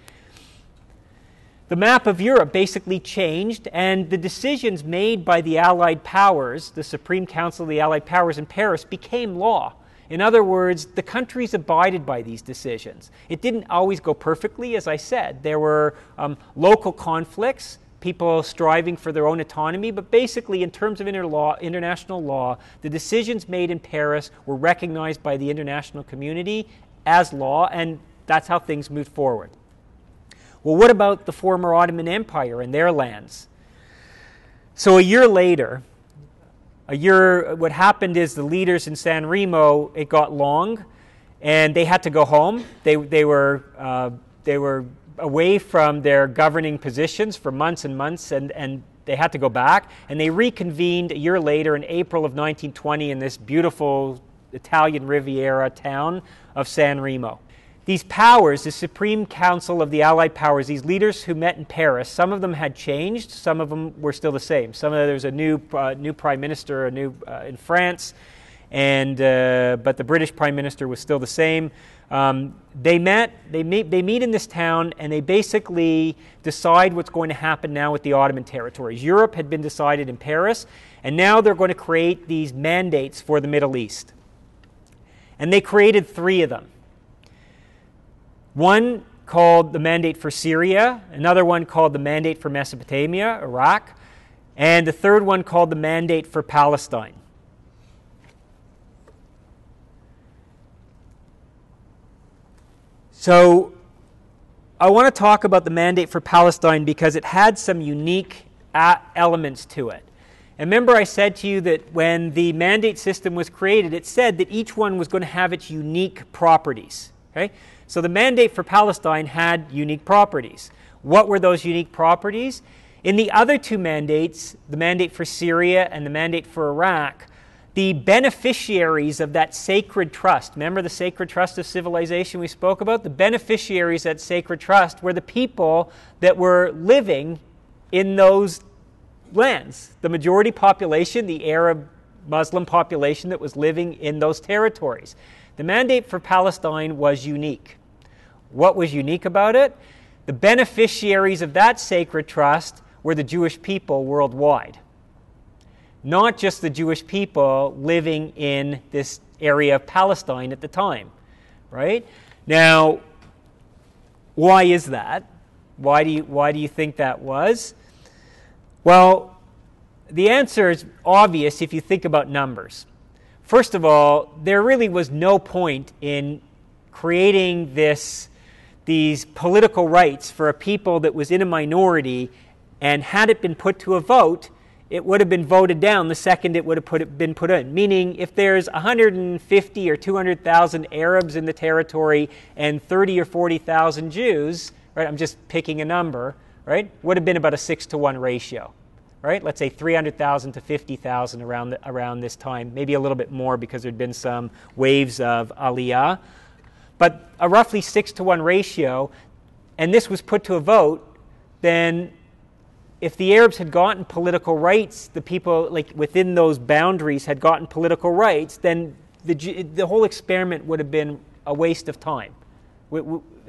The map of Europe basically changed, and the decisions made by the Allied powers, the Supreme Council of the Allied powers in Paris, became law. In other words, the countries abided by these decisions. It didn't always go perfectly, as I said. There were um, local conflicts, people striving for their own autonomy, but basically, in terms of inter law, international law, the decisions made in Paris were recognized by the international community as law, and that's how things moved forward. Well, what about the former Ottoman Empire and their lands? So a year later, A year, what happened is the leaders in San Remo, it got long, and they had to go home. They, they, were, uh, they were away from their governing positions for months and months, and, and they had to go back. And they reconvened a year later in April of nineteen twenty in this beautiful Italian Riviera town of San Remo. These powers, the Supreme Council of the Allied powers, these leaders who met in Paris, some of them had changed, some of them were still the same. Some of them, there was a new, uh, new prime minister, a new uh, in France, and uh, but the British prime minister was still the same. Um, they met, they meet, they meet in this town, and they basically decide what's going to happen now with the Ottoman territories. Europe had been decided in Paris, and now they're going to create these mandates for the Middle East. And they created three of them. One called the Mandate for Syria, another one called the Mandate for Mesopotamia, Iraq, and the third one called the Mandate for Palestine. So I want to talk about the Mandate for Palestine because it had some unique elements to it. And remember I said to you that when the mandate system was created, it said that each one was going to have its unique properties. Okay? So the mandate for Palestine had unique properties. What were those unique properties? In the other two mandates, the mandate for Syria and the mandate for Iraq, the beneficiaries of that sacred trust, remember the sacred trust of civilization we spoke about? The beneficiaries of that sacred trust were the people that were living in those lands. The majority population, the Arab Muslim population that was living in those territories. The mandate for Palestine was unique. What was unique about it? The beneficiaries of that sacred trust were the Jewish people worldwide. Not just the Jewish people living in this area of Palestine at the time, right? Now, why is that? Why do you, why do you think that was? Well, the answer is obvious if you think about numbers. First of all, there really was no point in creating this, these political rights for a people that was in a minority, and had it been put to a vote, it would have been voted down the second it would have put it, been put in. Meaning, if there's one hundred fifty or two hundred thousand Arabs in the territory and thirty or forty thousand Jews, right? I'm just picking a number, right? Would have been about a six to one ratio. Right? Let's say three hundred thousand to fifty thousand around, the, around this time, maybe a little bit more because there had been some waves of Aliyah. But a roughly six to one ratio, and this was put to a vote, then if the Arabs had gotten political rights, the people like within those boundaries had gotten political rights, then the, the whole experiment would have been a waste of time.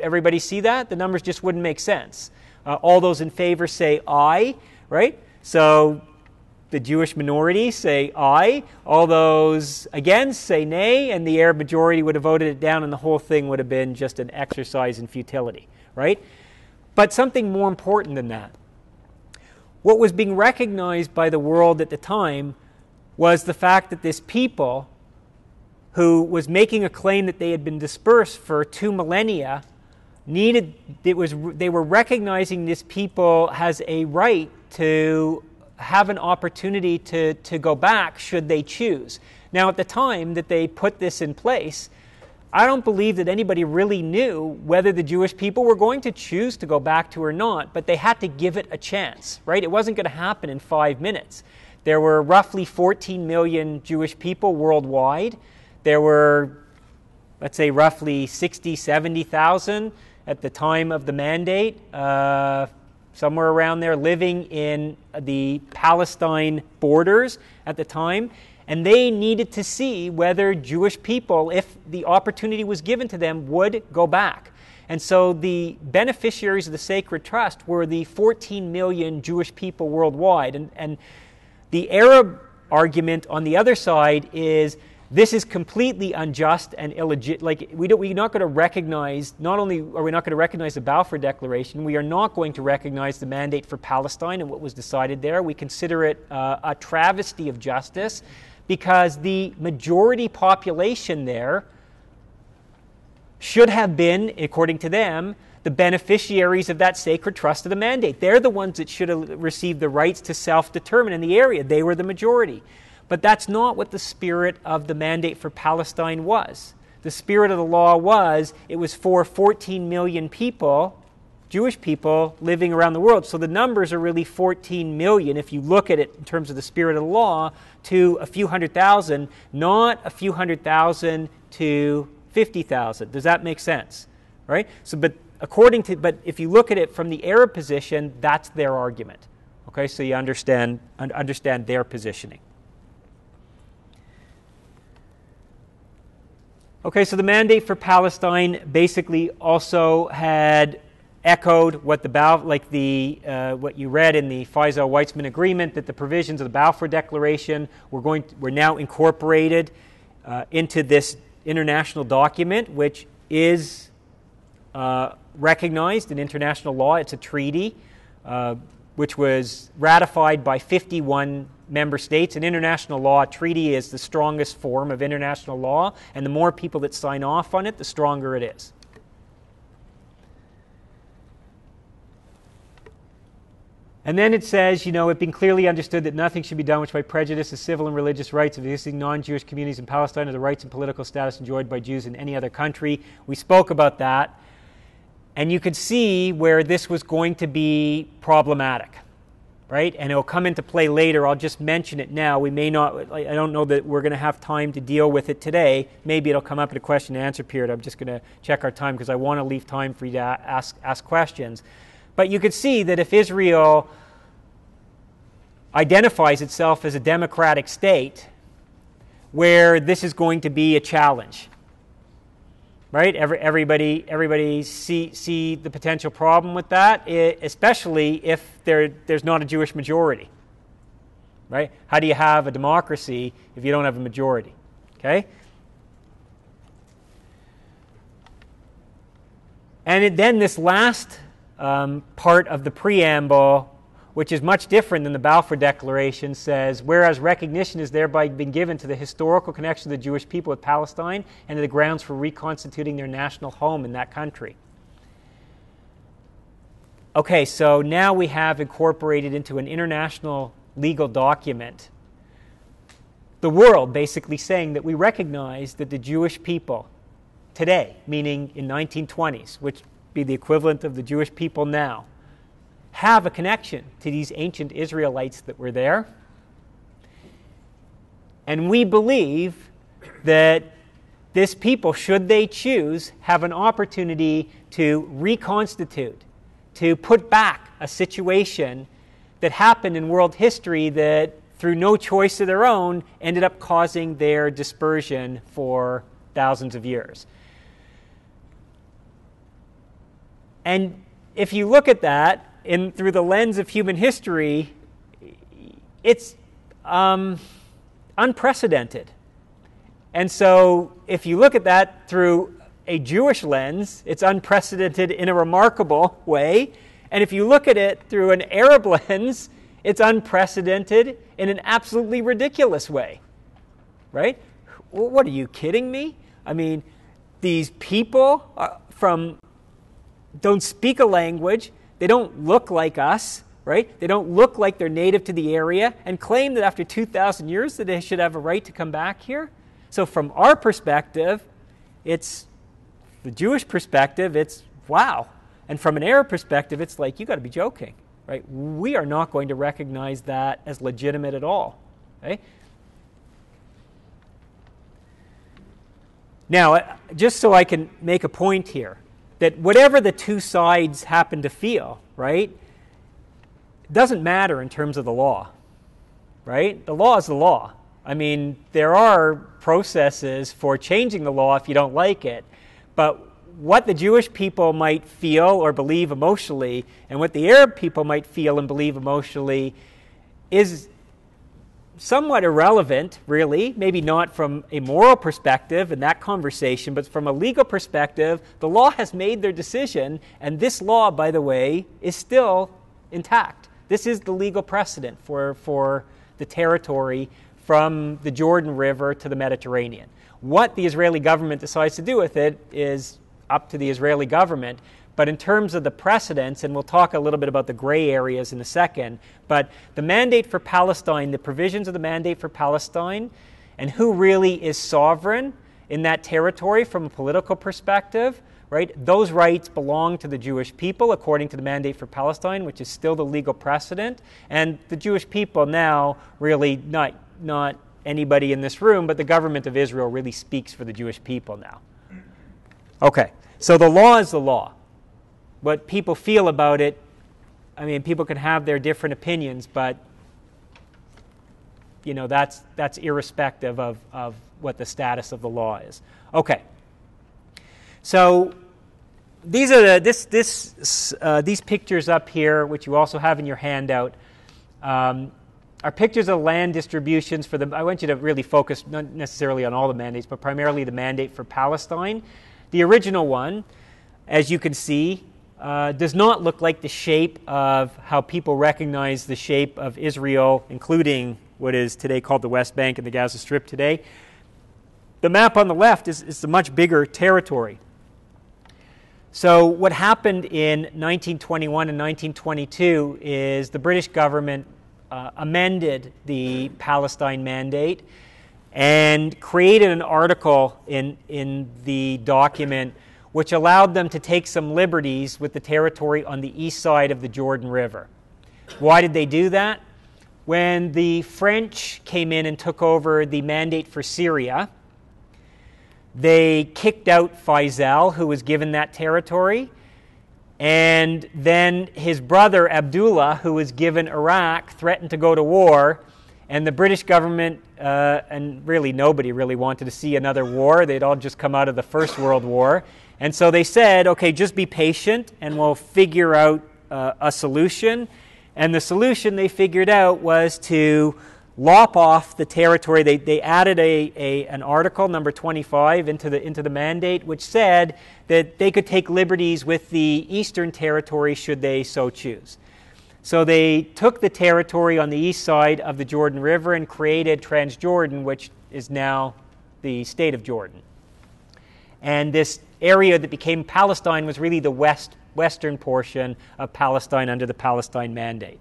Everybody see that? The numbers just wouldn't make sense. Uh, all those in favor say aye, right? So the Jewish minority say aye, all those against say nay, and the Arab majority would have voted it down, and the whole thing would have been just an exercise in futility, right? But something more important than that. What was being recognized by the world at the time was the fact that this people who was making a claim that they had been dispersed for two millennia needed, it was, they were recognizing this people has a right to have an opportunity to, to go back should they choose. Now, at the time that they put this in place, I don't believe that anybody really knew whether the Jewish people were going to choose to go back to or not, but they had to give it a chance, right? It wasn't going to happen in five minutes. There were roughly fourteen million Jewish people worldwide. There were, let's say, roughly sixty, seventy thousand at the time of the mandate, uh, somewhere around there, living in the Palestine borders at the time. And they needed to see whether Jewish people, if the opportunity was given to them, would go back. And so the beneficiaries of the Sacred Trust were the fourteen million Jewish people worldwide. And, and the Arab argument on the other side is, this is completely unjust and illegit. Like, we don't, we're not going to recognize, not only are we not going to recognize the Balfour Declaration, we are not going to recognize the mandate for Palestine and what was decided there. We consider it uh, a travesty of justice, because the majority population there should have been, according to them, the beneficiaries of that sacred trust of the mandate. They're the ones that should have received the rights to self-determine in the area. They were the majority. But that's not what the spirit of the mandate for Palestine was. The spirit of the law was, it was for fourteen million people, Jewish people, living around the world. So the numbers are really fourteen million, if you look at it in terms of the spirit of the law, to a few hundred thousand, not a few hundred thousand to fifty thousand. Does that make sense? Right? So, but according to, but if you look at it from the Arab position, that's their argument. Okay, so you understand, understand their positioning. Okay, so the mandate for Palestine basically also had echoed what the Bal- like the uh, what you read in the Faisal-Weizmann agreement, that the provisions of the Balfour Declaration were going to, were now incorporated uh, into this international document, which is uh, recognized in international law. It's a treaty uh, which was ratified by fifty-one member states. In international law, a treaty is the strongest form of international law, and the more people that sign off on it, the stronger it is. And then it says, you know, it being clearly understood that nothing should be done which by prejudice the civil and religious rights of existing non-Jewish communities in Palestine or the rights and political status enjoyed by Jews in any other country. We spoke about that. And you could see where this was going to be problematic, right? And it'll come into play later. I'll just mention it now. We may not, I don't know that we're going to have time to deal with it today. Maybe it'll come up in a question and answer period. I'm just going to check our time, because I want to leave time for you to ask, ask questions. But you could see that if Israel identifies itself as a democratic state, where this is going to be a challenge, right? Every, everybody everybody see, see the potential problem with that, it, especially if there, there's not a Jewish majority, right? How do you have a democracy if you don't have a majority, okay? And it, then this last Um, part of the preamble, which is much different than the Balfour Declaration, says, whereas recognition has thereby been given to the historical connection of the Jewish people with Palestine and to the grounds for reconstituting their national home in that country. Okay, so now we have incorporated into an international legal document the world basically saying that we recognize that the Jewish people today, meaning in nineteen twenties, which be the equivalent of the Jewish people now, have a connection to these ancient Israelites that were there. And we believe that this people, should they choose, have an opportunity to reconstitute, to put back a situation that happened in world history that, through no choice of their own, ended up causing their dispersion for thousands of years. And if you look at that in through the lens of human history, it's um, unprecedented. And so if you look at that through a Jewish lens, it's unprecedented in a remarkable way. And if you look at it through an Arab lens, it's unprecedented in an absolutely ridiculous way. Right? What, are you kidding me? I mean, these people are from... don't speak a language, they don't look like us, right? They don't look like they're native to the area and claim that after two thousand years that they should have a right to come back here. So from our perspective, it's the Jewish perspective, it's wow. And from an Arab perspective, it's like, you got to be joking, right? We are not going to recognize that as legitimate at all, right? Now, just so I can make a point here, that whatever the two sides happen to feel, right, doesn't matter in terms of the law, right? The law is the law. I mean, there are processes for changing the law if you don't like it, but what the Jewish people might feel or believe emotionally and what the Arab people might feel and believe emotionally is somewhat irrelevant, really, maybe not from a moral perspective in that conversation, but from a legal perspective, the law has made their decision, and this law, by the way, is still intact. This is the legal precedent for, for the territory from the Jordan River to the Mediterranean. What the Israeli government decides to do with it is up to the Israeli government, but in terms of the precedents, and we'll talk a little bit about the gray areas in a second, but the mandate for Palestine, the provisions of the mandate for Palestine, and who really is sovereign in that territory from a political perspective, right? Those rights belong to the Jewish people according to the mandate for Palestine, which is still the legal precedent, and the Jewish people now really not, not anybody in this room, but the government of Israel really speaks for the Jewish people now. Okay, so the law is the law. What people feel about it, I mean, people can have their different opinions, but, you know, that's that's irrespective of, of what the status of the law is. Okay. So these are the, this this uh, these pictures up here, which you also have in your handout, um, are pictures of land distributions for the. I want you to really focus not necessarily on all the mandates, but primarily the mandate for Palestine. The original one, as you can see, uh, does not look like the shape of how people recognize the shape of Israel, including what is today called the West Bank and the Gaza Strip today. The map on the left is, is a much bigger territory. So what happened in nineteen twenty-one and nineteen twenty-two is the British government uh, amended the Palestine mandate and created an article in, in the document which allowed them to take some liberties with the territory on the east side of the Jordan River. Why did they do that? When the French came in and took over the mandate for Syria, they kicked out Faisal, who was given that territory, and then his brother Abdullah, who was given Iraq, threatened to go to war, and the British government, uh, and really nobody really wanted to see another war. They'd all just come out of the First World War. And so they said, okay, just be patient and we'll figure out uh, a solution. And the solution they figured out was to lop off the territory. They, they added a, a an article, number twenty-five, into the, into the mandate, which said that they could take liberties with the eastern territory should they so choose. So they took the territory on the east side of the Jordan River and created Transjordan, which is now the state of Jordan. And this area that became Palestine was really the west, western portion of Palestine under the Palestine Mandate.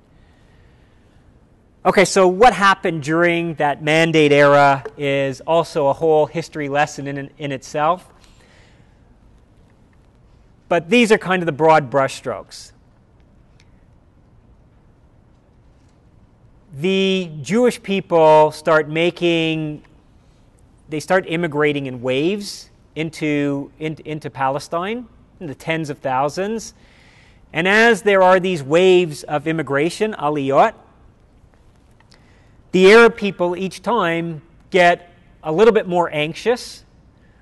Okay, so what happened during that mandate era is also a whole history lesson in, in itself. But these are kind of the broad brushstrokes. The Jewish people start making, they start immigrating in waves into, in, into Palestine, in the tens of thousands. And as there are these waves of immigration, aliyot, the Arab people each time get a little bit more anxious,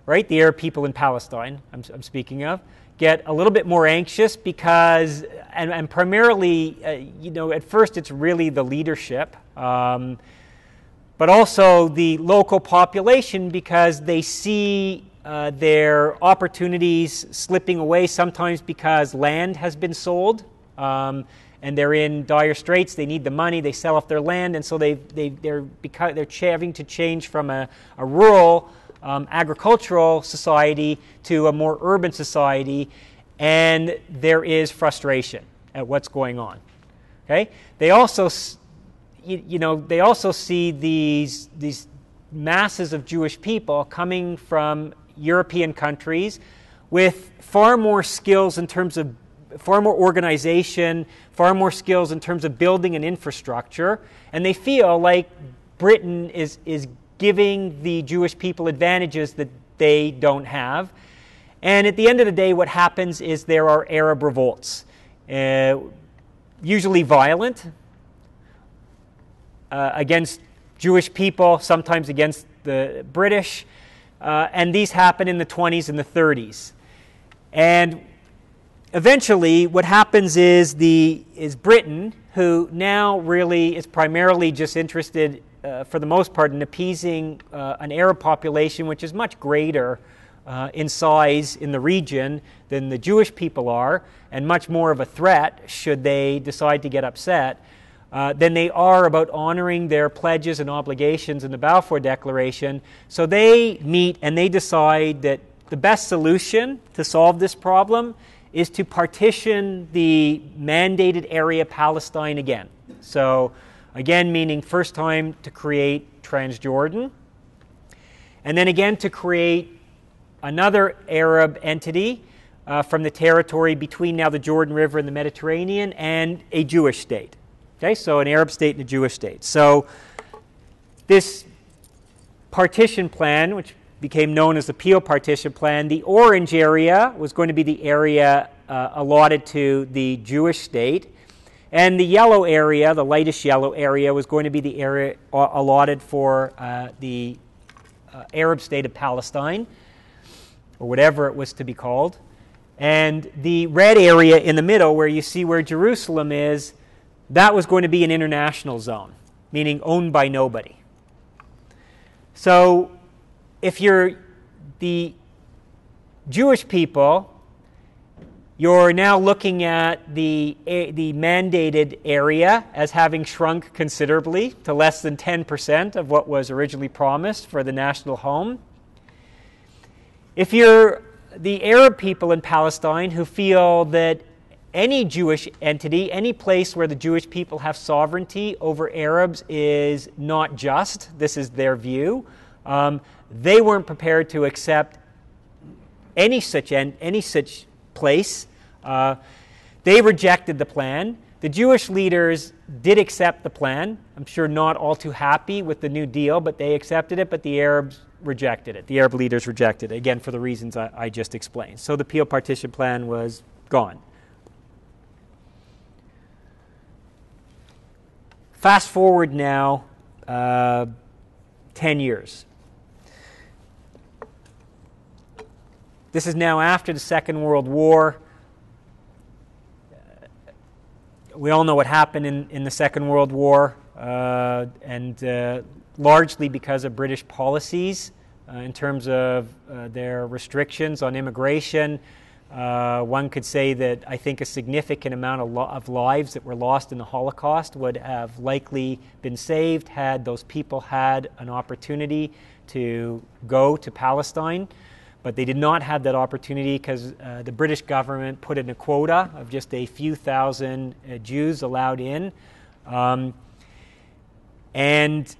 right? The Arab people in Palestine, I'm, I'm speaking of, get a little bit more anxious because, and, and primarily, uh, you know, at first it's really the leadership, um, but also the local population because they see uh, their opportunities slipping away, sometimes because land has been sold um, and they're in dire straits. They need the money, they sell off their land, and so they, they, they're, beca- they're ch- having to change from a, a rural Um, agricultural society to a more urban society, and there is frustration at what's going on, Okay, they also, you, you know, they also see these these masses of Jewish people coming from European countries with far more skills in terms of far more organization, far more skills in terms of building and infrastructure, and they feel like Britain is is giving the Jewish people advantages that they don't have. And at the end of the day, what happens is there are Arab revolts, uh, usually violent, uh, against Jewish people, sometimes against the British, uh, and these happen in the twenties and the thirties. And eventually, what happens is the is Britain, who now really is primarily just interested, Uh, for the most part, in appeasing uh, an Arab population which is much greater uh, in size in the region than the Jewish people are, and much more of a threat should they decide to get upset, uh, than they are about honoring their pledges and obligations in the Balfour Declaration. So they meet and they decide that the best solution to solve this problem is to partition the mandated area Palestine again. So, again, meaning first time to create Transjordan, and then again to create another Arab entity uh, from the territory between now the Jordan River and the Mediterranean, and a Jewish state. Okay, so an Arab state and a Jewish state. So this partition plan, which became known as the Peel Partition Plan, the orange area was going to be the area uh, allotted to the Jewish state. And the yellow area, the lightest yellow area, was going to be the area allotted for uh, the uh, Arab state of Palestine, or whatever it was to be called. And the red area in the middle, where you see where Jerusalem is, that was going to be an international zone, meaning owned by nobody. So if you're the Jewish people, you're now looking at the, the mandated area as having shrunk considerably to less than ten percent of what was originally promised for the national home. If you're the Arab people in Palestine who feel that any Jewish entity, any place where the Jewish people have sovereignty over Arabs is not just, this is their view, um, they weren't prepared to accept any such en- any such place. Uh, they rejected the plan. The Jewish leaders did accept the plan. I'm sure not all too happy with the New Deal, but they accepted it, but the Arabs rejected it. The Arab leaders rejected it, again, for the reasons I, I just explained. So the Peel Partition Plan was gone. Fast forward now uh, ten years. This is now after the Second World War. We all know what happened in, in the Second World War, uh, and uh, largely because of British policies uh, in terms of uh, their restrictions on immigration. Uh, one could say that I think a significant amount of, lo- of lives that were lost in the Holocaust would have likely been saved had those people had an opportunity to go to Palestine. But they did not have that opportunity because uh, the British government put in a quota of just a few thousand uh, Jews allowed in. Um, and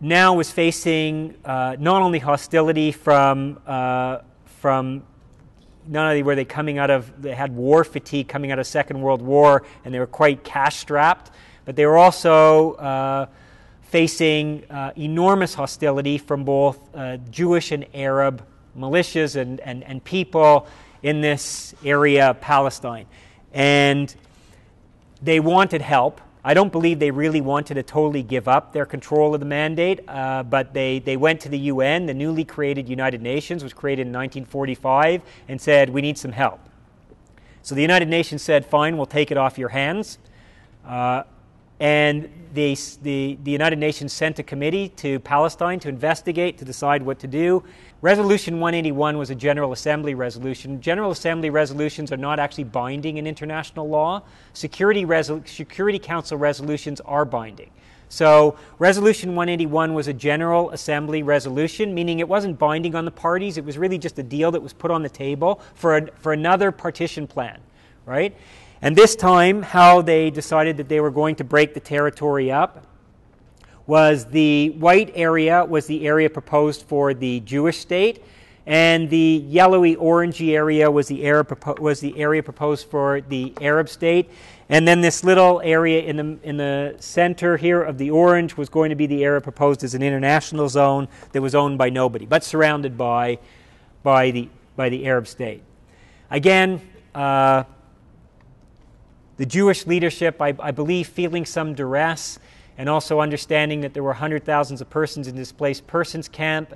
now was facing uh, not only hostility from, uh, from not only were they coming out of, they had war fatigue coming out of Second World War, and they were quite cash-strapped, but they were also uh, facing uh, enormous hostility from both uh, Jewish and Arab militias and, and, and people in this area of Palestine. And they wanted help. I don't believe they really wanted to totally give up their control of the mandate, uh, but they, they went to the U N, the newly created United Nations, which was created in nineteen forty-five, and said, we need some help. So the United Nations said, fine, we'll take it off your hands. Uh, and they, the, the United Nations sent a committee to Palestine to investigate, to decide what to do. Resolution one eighty-one was a General Assembly resolution. General Assembly resolutions are not actually binding in international law. Security, resol- Security Council resolutions are binding. So Resolution one eighty-one was a General Assembly resolution, meaning it wasn't binding on the parties. It was really just a deal that was put on the table for, a, for another partition plan, right? And this time, how they decided that they were going to break the territory up was the white area was the area proposed for the Jewish state, and the yellowy-orangey area was the area was the area proposed for the Arab state. And then this little area in the in the center here of the orange was going to be the area proposed as an international zone that was owned by nobody, but surrounded by by the by the Arab state. Again, uh, the Jewish leadership, I, I believe, feeling some duress, and also understanding that there were hundred thousands of persons in displaced persons camp,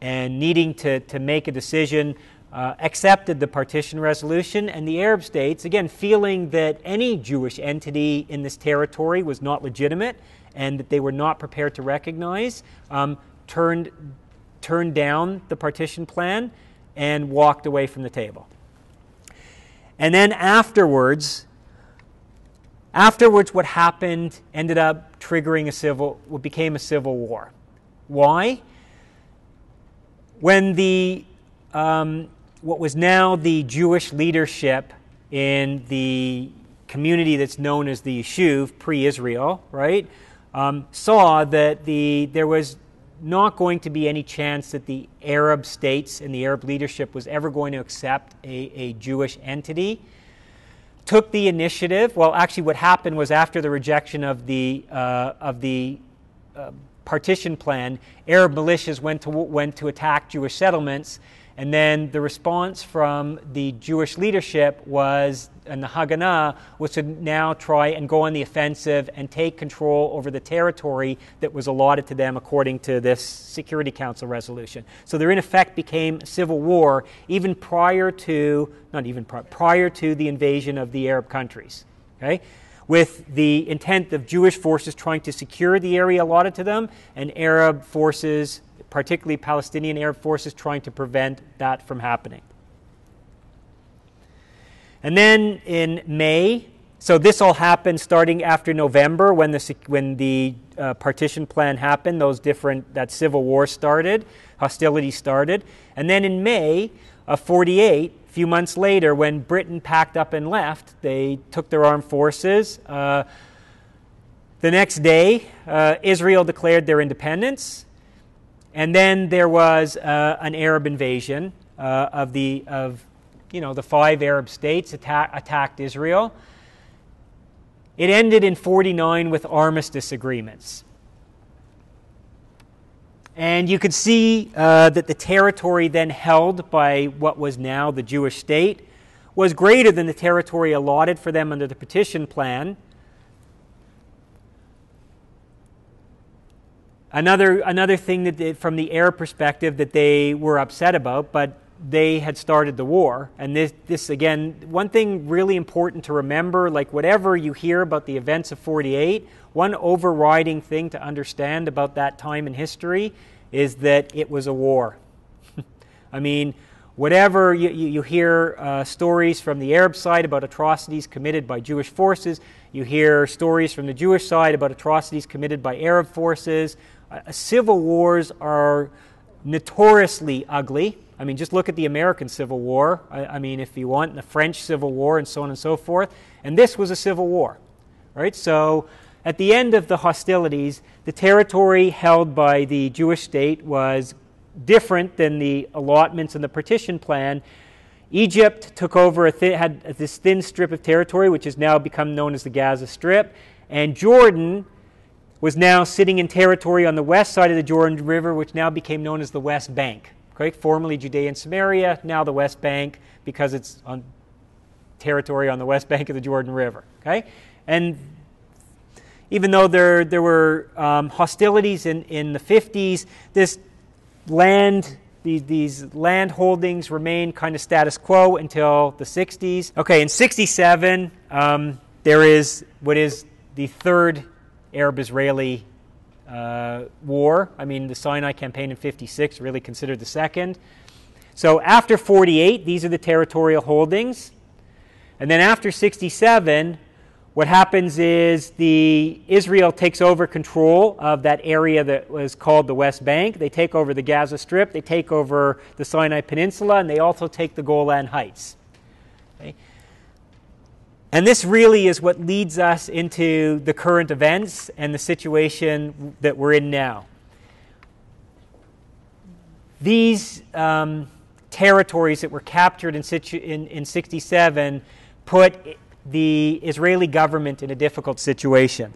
and needing to, to make a decision, uh, accepted the partition resolution. And the Arab states, again, feeling that any Jewish entity in this territory was not legitimate and that they were not prepared to recognize, um, turned, turned down the partition plan and walked away from the table. And then afterwards, afterwards what happened ended up triggering a civil, what became a civil war. Why? When the, um, what was now the Jewish leadership in the community that's known as the Yishuv, pre-Israel, right, um, saw that the there was not going to be any chance that the Arab states and the Arab leadership was ever going to accept a, a Jewish entity, took the initiative. Well, actually what happened was after the rejection of the, uh, of the, uh, partition plan, Arab militias went to went to attack Jewish settlements, and then the response from the Jewish leadership was, and the Haganah was to now try and go on the offensive and take control over the territory that was allotted to them according to this Security Council resolution. So there in effect became a civil war even prior to, not even prior, prior to the invasion of the Arab countries. Okay? With the intent of Jewish forces trying to secure the area allotted to them, and Arab forces, particularly Palestinian Arab forces, trying to prevent that from happening. And then in May, so this all happened starting after November, when the, when the uh, partition plan happened, those different, that civil war started, hostility started. And then in May of forty-eight, a few months later, when Britain packed up and left, they took their armed forces. Uh, the next day, uh, Israel declared their independence, and then there was uh, an Arab invasion uh, of the of you know the five Arab states atta- attacked Israel. It ended in forty-nine with armistice agreements. And you could see uh, that the territory then held by what was now the Jewish state was greater than the territory allotted for them under the partition plan. Another another thing that they, from the Arab perspective that they were upset about, but they had started the war. And this, this again, one thing really important to remember, like whatever you hear about the events of forty-eight, one overriding thing to understand about that time in history is that it was a war. I mean, whatever you, you, you hear uh, stories from the Arab side about atrocities committed by Jewish forces, you hear stories from the Jewish side about atrocities committed by Arab forces. Uh, civil wars are notoriously ugly. I mean, just look at the American Civil War, I, I mean, if you want, and the French Civil War, and so on and so forth. And this was a civil war, right? So at the end of the hostilities, the territory held by the Jewish state was different than the allotments in the partition plan. Egypt took over, a thi- had this thin strip of territory, which has now become known as the Gaza Strip, and Jordan was now sitting in territory on the west side of the Jordan River, which now became known as the West Bank. Right? Formerly Judea and Samaria, now the West Bank, because it's on territory on the West Bank of the Jordan River. Okay? And even though there there were um, hostilities in, in the fifties, this land, these, these land holdings remained kind of status quo until the sixties. Okay, in sixty-seven, um, there is what is the third Arab-Israeli Uh, war. I mean, the Sinai campaign in fifty-six really considered the second. So after forty-eight, these are the territorial holdings. And then after sixty-seven, what happens is the Israel takes over control of that area that was called the West Bank. They take over the Gaza Strip, they take over the Sinai Peninsula, and they also take the Golan Heights. Okay. And this really is what leads us into the current events and the situation that we're in now. These um, territories that were captured in, situ in, in sixty-seven put the Israeli government in a difficult situation.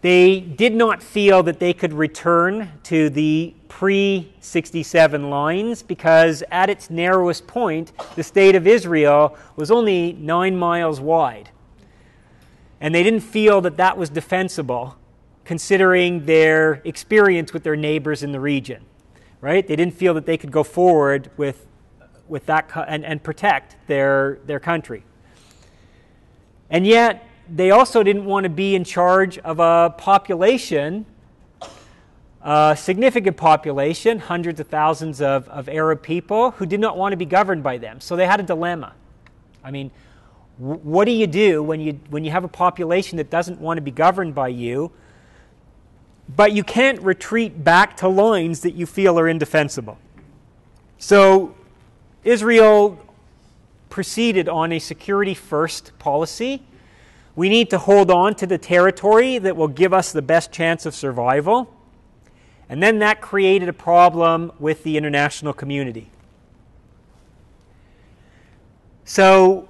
They did not feel that they could return to the pre sixty-seven lines because at its narrowest point, the State of Israel was only nine miles wide. And they didn't feel that that was defensible considering their experience with their neighbors in the region, right? They didn't feel that they could go forward with, with that and, and protect their, their country. And yet, they also didn't want to be in charge of a population, a significant population, hundreds of thousands of, of Arab people who did not want to be governed by them. So they had a dilemma. I mean, what do you do when you, when you have a population that doesn't want to be governed by you, but you can't retreat back to lines that you feel are indefensible? So Israel proceeded on a security-first policy. We need to hold on to the territory that will give us the best chance of survival. And then that created a problem with the international community. So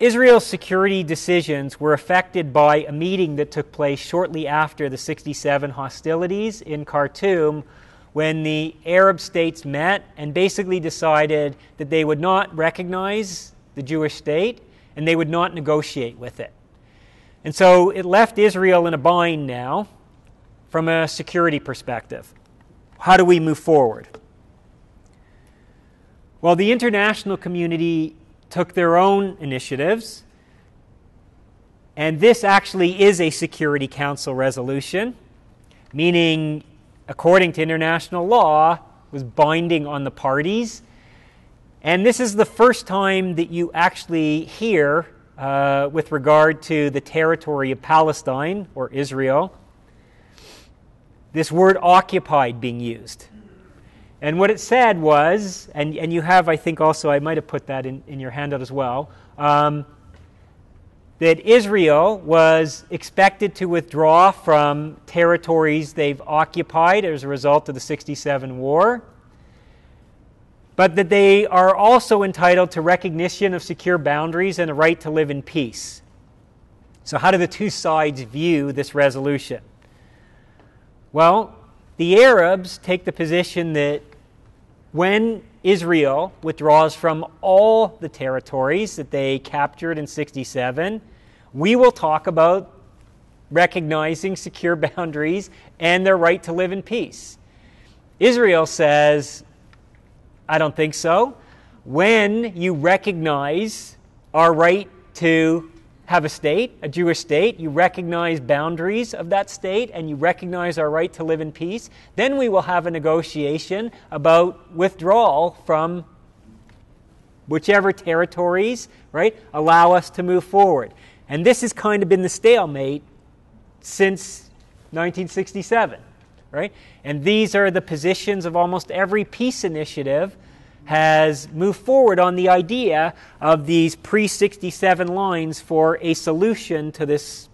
Israel's security decisions were affected by a meeting that took place shortly after the sixty-seven hostilities in Khartoum, when the Arab states met and basically decided that they would not recognize the Jewish state and they would not negotiate with it. And so it left Israel in a bind now from a security perspective. How do we move forward? Well, the international community took their own initiatives, and this actually is a Security Council resolution, meaning according to international law, was binding on the parties. And this is the first time that you actually hear uh, with regard to the territory of Palestine or Israel, this word occupied being used. And what it said was, and, and you have, I think also, I might have put that in, in your handout as well, um, that Israel was expected to withdraw from territories they've occupied as a result of the sixty-seven war, but that they are also entitled to recognition of secure boundaries and a right to live in peace. So how do the two sides view this resolution? Well, the Arabs take the position that when Israel withdraws from all the territories that they captured in sixty-seven, we will talk about recognizing secure boundaries and their right to live in peace. Israel says, I don't think so. When you recognize our right to have a state, a Jewish state, you recognize boundaries of that state and you recognize our right to live in peace, then we will have a negotiation about withdrawal from whichever territories, right, allow us to move forward. And this has kind of been the stalemate since nineteen sixty-seven, right? And these are the positions of almost every peace initiative has moved forward on the idea of these pre sixty-seven lines for a solution to this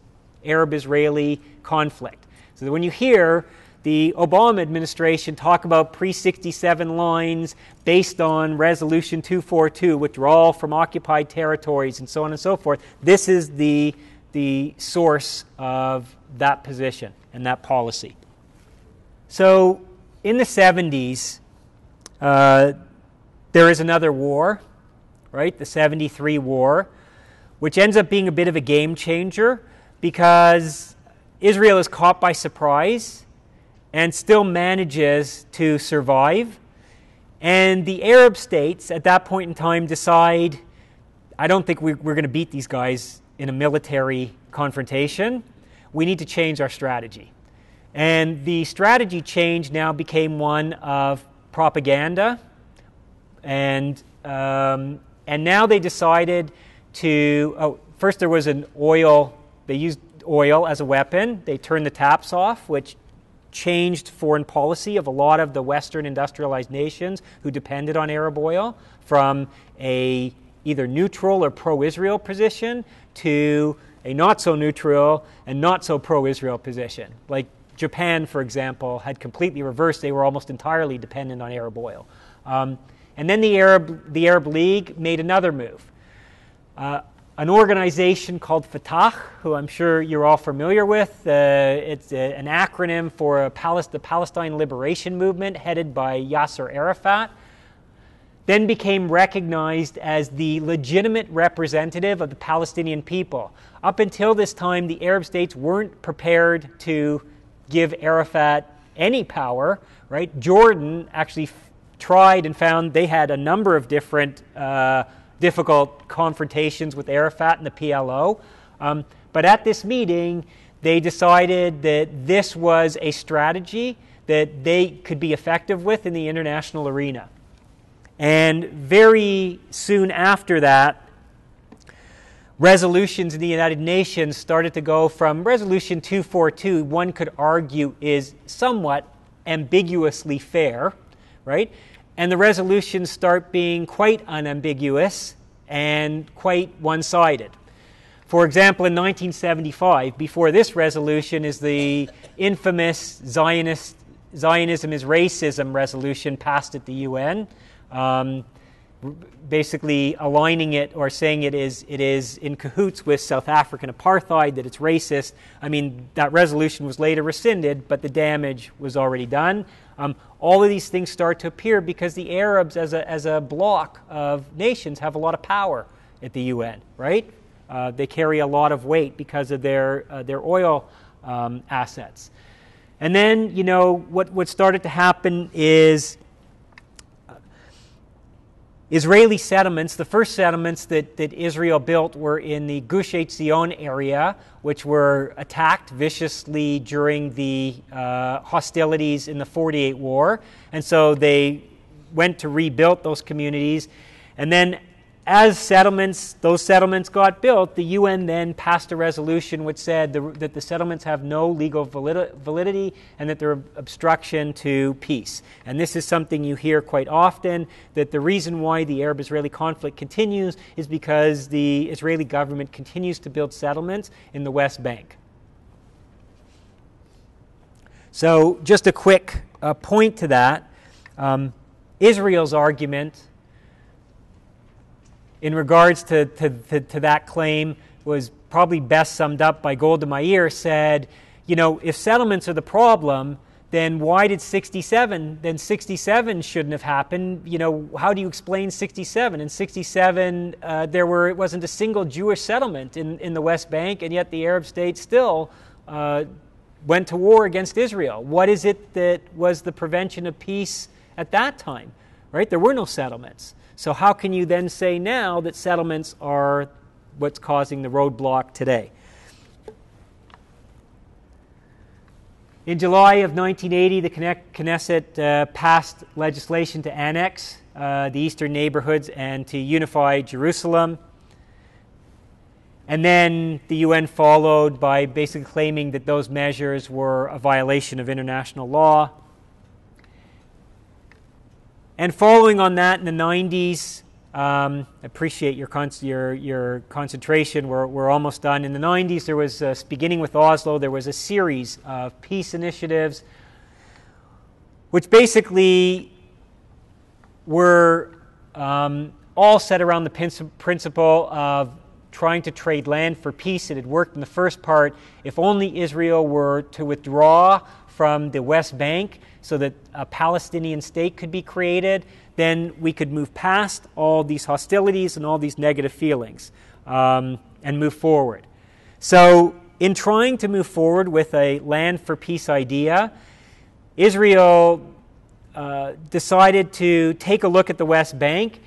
Arab-Israeli conflict. So that when you hear the Obama administration talk about pre sixty-seven lines based on Resolution two forty-two, withdrawal from occupied territories, and so on and so forth, this is the, the source of that position and that policy. So in the seventies, uh, there is another war, right, the seventy-three war, which ends up being a bit of a game changer because Israel is caught by surprise and still manages to survive. And the Arab states at that point in time decide, I don't think we, we're going to beat these guys in a military confrontation. We need to change our strategy. And the strategy change now became one of propaganda. And, um, and now they decided to, oh, first there was an oil, they used oil as a weapon. They turned the taps off, which changed foreign policy of a lot of the Western industrialized nations who depended on Arab oil from a either neutral or pro-Israel position to a not-so-neutral and not-so-pro-Israel position. Like Japan, for example, had completely reversed. They were almost entirely dependent on Arab oil. Um, and then the Arab, the Arab League made another move. Uh, an organization called Fatah, who I'm sure you're all familiar with. Uh, it's a, an acronym for a Pal- the Palestine Liberation Movement, headed by Yasser Arafat, then became recognized as the legitimate representative of the Palestinian people. Up until this time, the Arab states weren't prepared to give Arafat any power, right? Jordan actually f- tried and found they had a number of different uh, difficult confrontations with Arafat and the P L O. Um, but at this meeting, they decided that this was a strategy that they could be effective with in the international arena. And very soon after that, resolutions in the United Nations started to go from Resolution two forty-two, one could argue is somewhat ambiguously fair, right? And the resolutions start being quite unambiguous and quite one-sided. For example, in nineteen seventy-five, before this resolution, is the infamous Zionist, Zionism is Racism resolution passed at the U N. Um, basically aligning it or saying it is it is in cahoots with South African apartheid, that it's racist. I mean, that resolution was later rescinded, but the damage was already done. Um, all of these things start to appear because the Arabs as a, as a block of nations have a lot of power at the U N, right? Uh, they carry a lot of weight because of their, uh, their oil um, assets. And then, you know, what, what started to happen is Israeli settlements. The first settlements that, that Israel built were in the Gush Etzion area, which were attacked viciously during the uh, hostilities in the forty-eight War. And so they went to rebuild those communities. And then as settlements, those settlements got built, the U N then passed a resolution which said the, that the settlements have no legal valid, validity and that they're an obstruction to peace. And this is something you hear quite often, that the reason why the Arab-Israeli conflict continues is because the Israeli government continues to build settlements in the West Bank. So just a quick uh, point to that. Um, Israel's argument in regards to, to, to, to that claim was probably best summed up by Golda Meir, said, you know, if settlements are the problem, then why did sixty-seven, then sixty-seven shouldn't have happened. You know, how do you explain sixty-seven? In sixty-seven, uh, there were, it wasn't a single Jewish settlement in, in the West Bank, and yet the Arab states still uh, went to war against Israel. What is it that was the prevention of peace at that time, right? There were no settlements. So how can you then say now that settlements are what's causing the roadblock today? In July of nineteen eighty, the Knesset uh, passed legislation to annex uh, the eastern neighborhoods and to unify Jerusalem. And then the U N followed by basically claiming that those measures were a violation of international law. And following on that in the nineties, um, appreciate your, con- your, your concentration, we're, we're almost done. In the nineties, there was, uh, beginning with Oslo, there was a series of peace initiatives, which basically were um, all set around the pin- principle of trying to trade land for peace. It had worked in the first part. If only Israel were to withdraw from the West Bank so that a Palestinian state could be created, then we could move past all these hostilities and all these negative feelings um, and move forward. So in trying to move forward with a land for peace idea, Israel uh, decided to take a look at the West Bank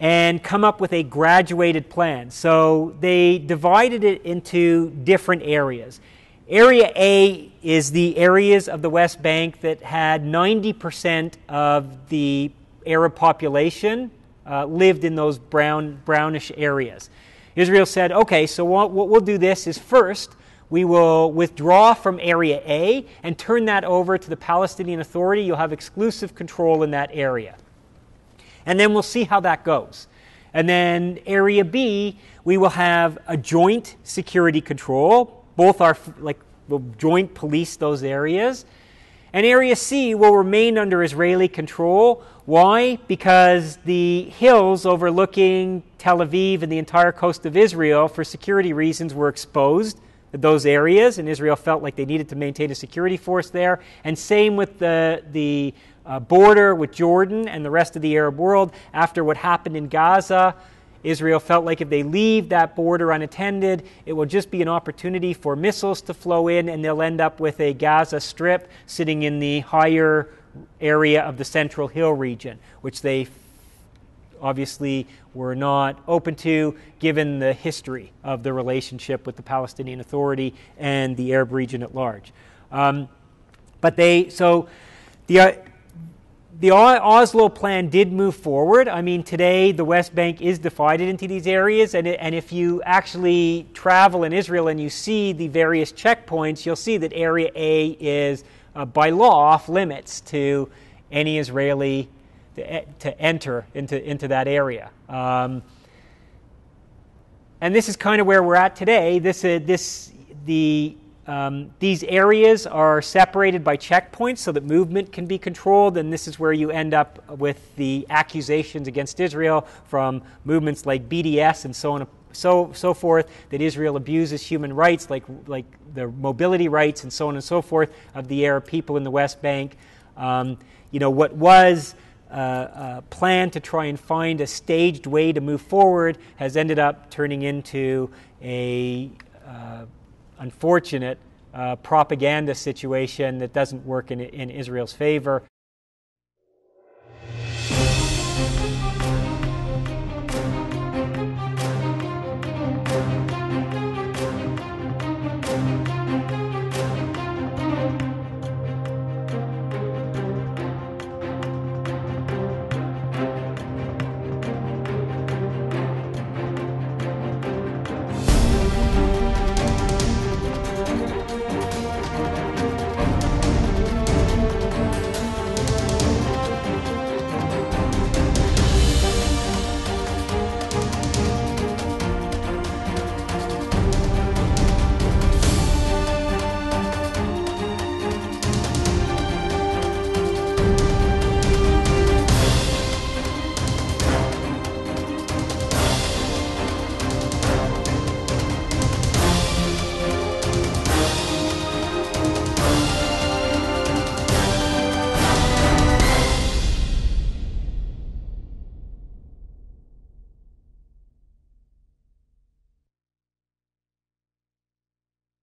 and come up with a graduated plan. So they divided it into different areas. Area A is the areas of the West Bank that had ninety percent of the Arab population uh, lived in those brown brownish areas. Israel said, okay, so what, what we'll do this is first, We will withdraw from Area A and turn that over to the Palestinian Authority. You'll have exclusive control in that area. And then we'll see how that goes. And then Area B, we will have a joint security control. Both are, like, we'll joint police those areas. And Area C will remain under Israeli control. Why? Because the hills overlooking Tel Aviv and the entire coast of Israel, for security reasons, were exposed to those areas, and Israel felt like they needed to maintain a security force there. And same with the, the uh, border with Jordan and the rest of the Arab world. After what happened in Gaza, Israel felt like if they leave that border unattended, it will just be an opportunity for missiles to flow in, and they'll end up with a Gaza Strip sitting in the higher area of the Central Hill region, which they obviously were not open to, given the history of the relationship with the Palestinian Authority and the Arab region at large. Um, but they, so the... Uh, The Oslo plan did move forward. I mean, today the West Bank is divided into these areas, and, and if you actually travel in Israel and you see the various checkpoints, you'll see that Area A is, uh, by law, off limits to any Israeli to, to enter into, into that area. Um, and this is kind of where we're at today. This, uh, this, the... Um, these areas are separated by checkpoints so that movement can be controlled, and this is where you end up with the accusations against Israel from movements like B D S and so on, so so forth, that Israel abuses human rights, like like the mobility rights and so on and so forth of the Arab people in the West Bank. Um, you know, what was uh, a plan to try and find a staged way to move forward has ended up turning into a uh, unfortunate uh, propaganda situation that doesn't work in, in Israel's favor.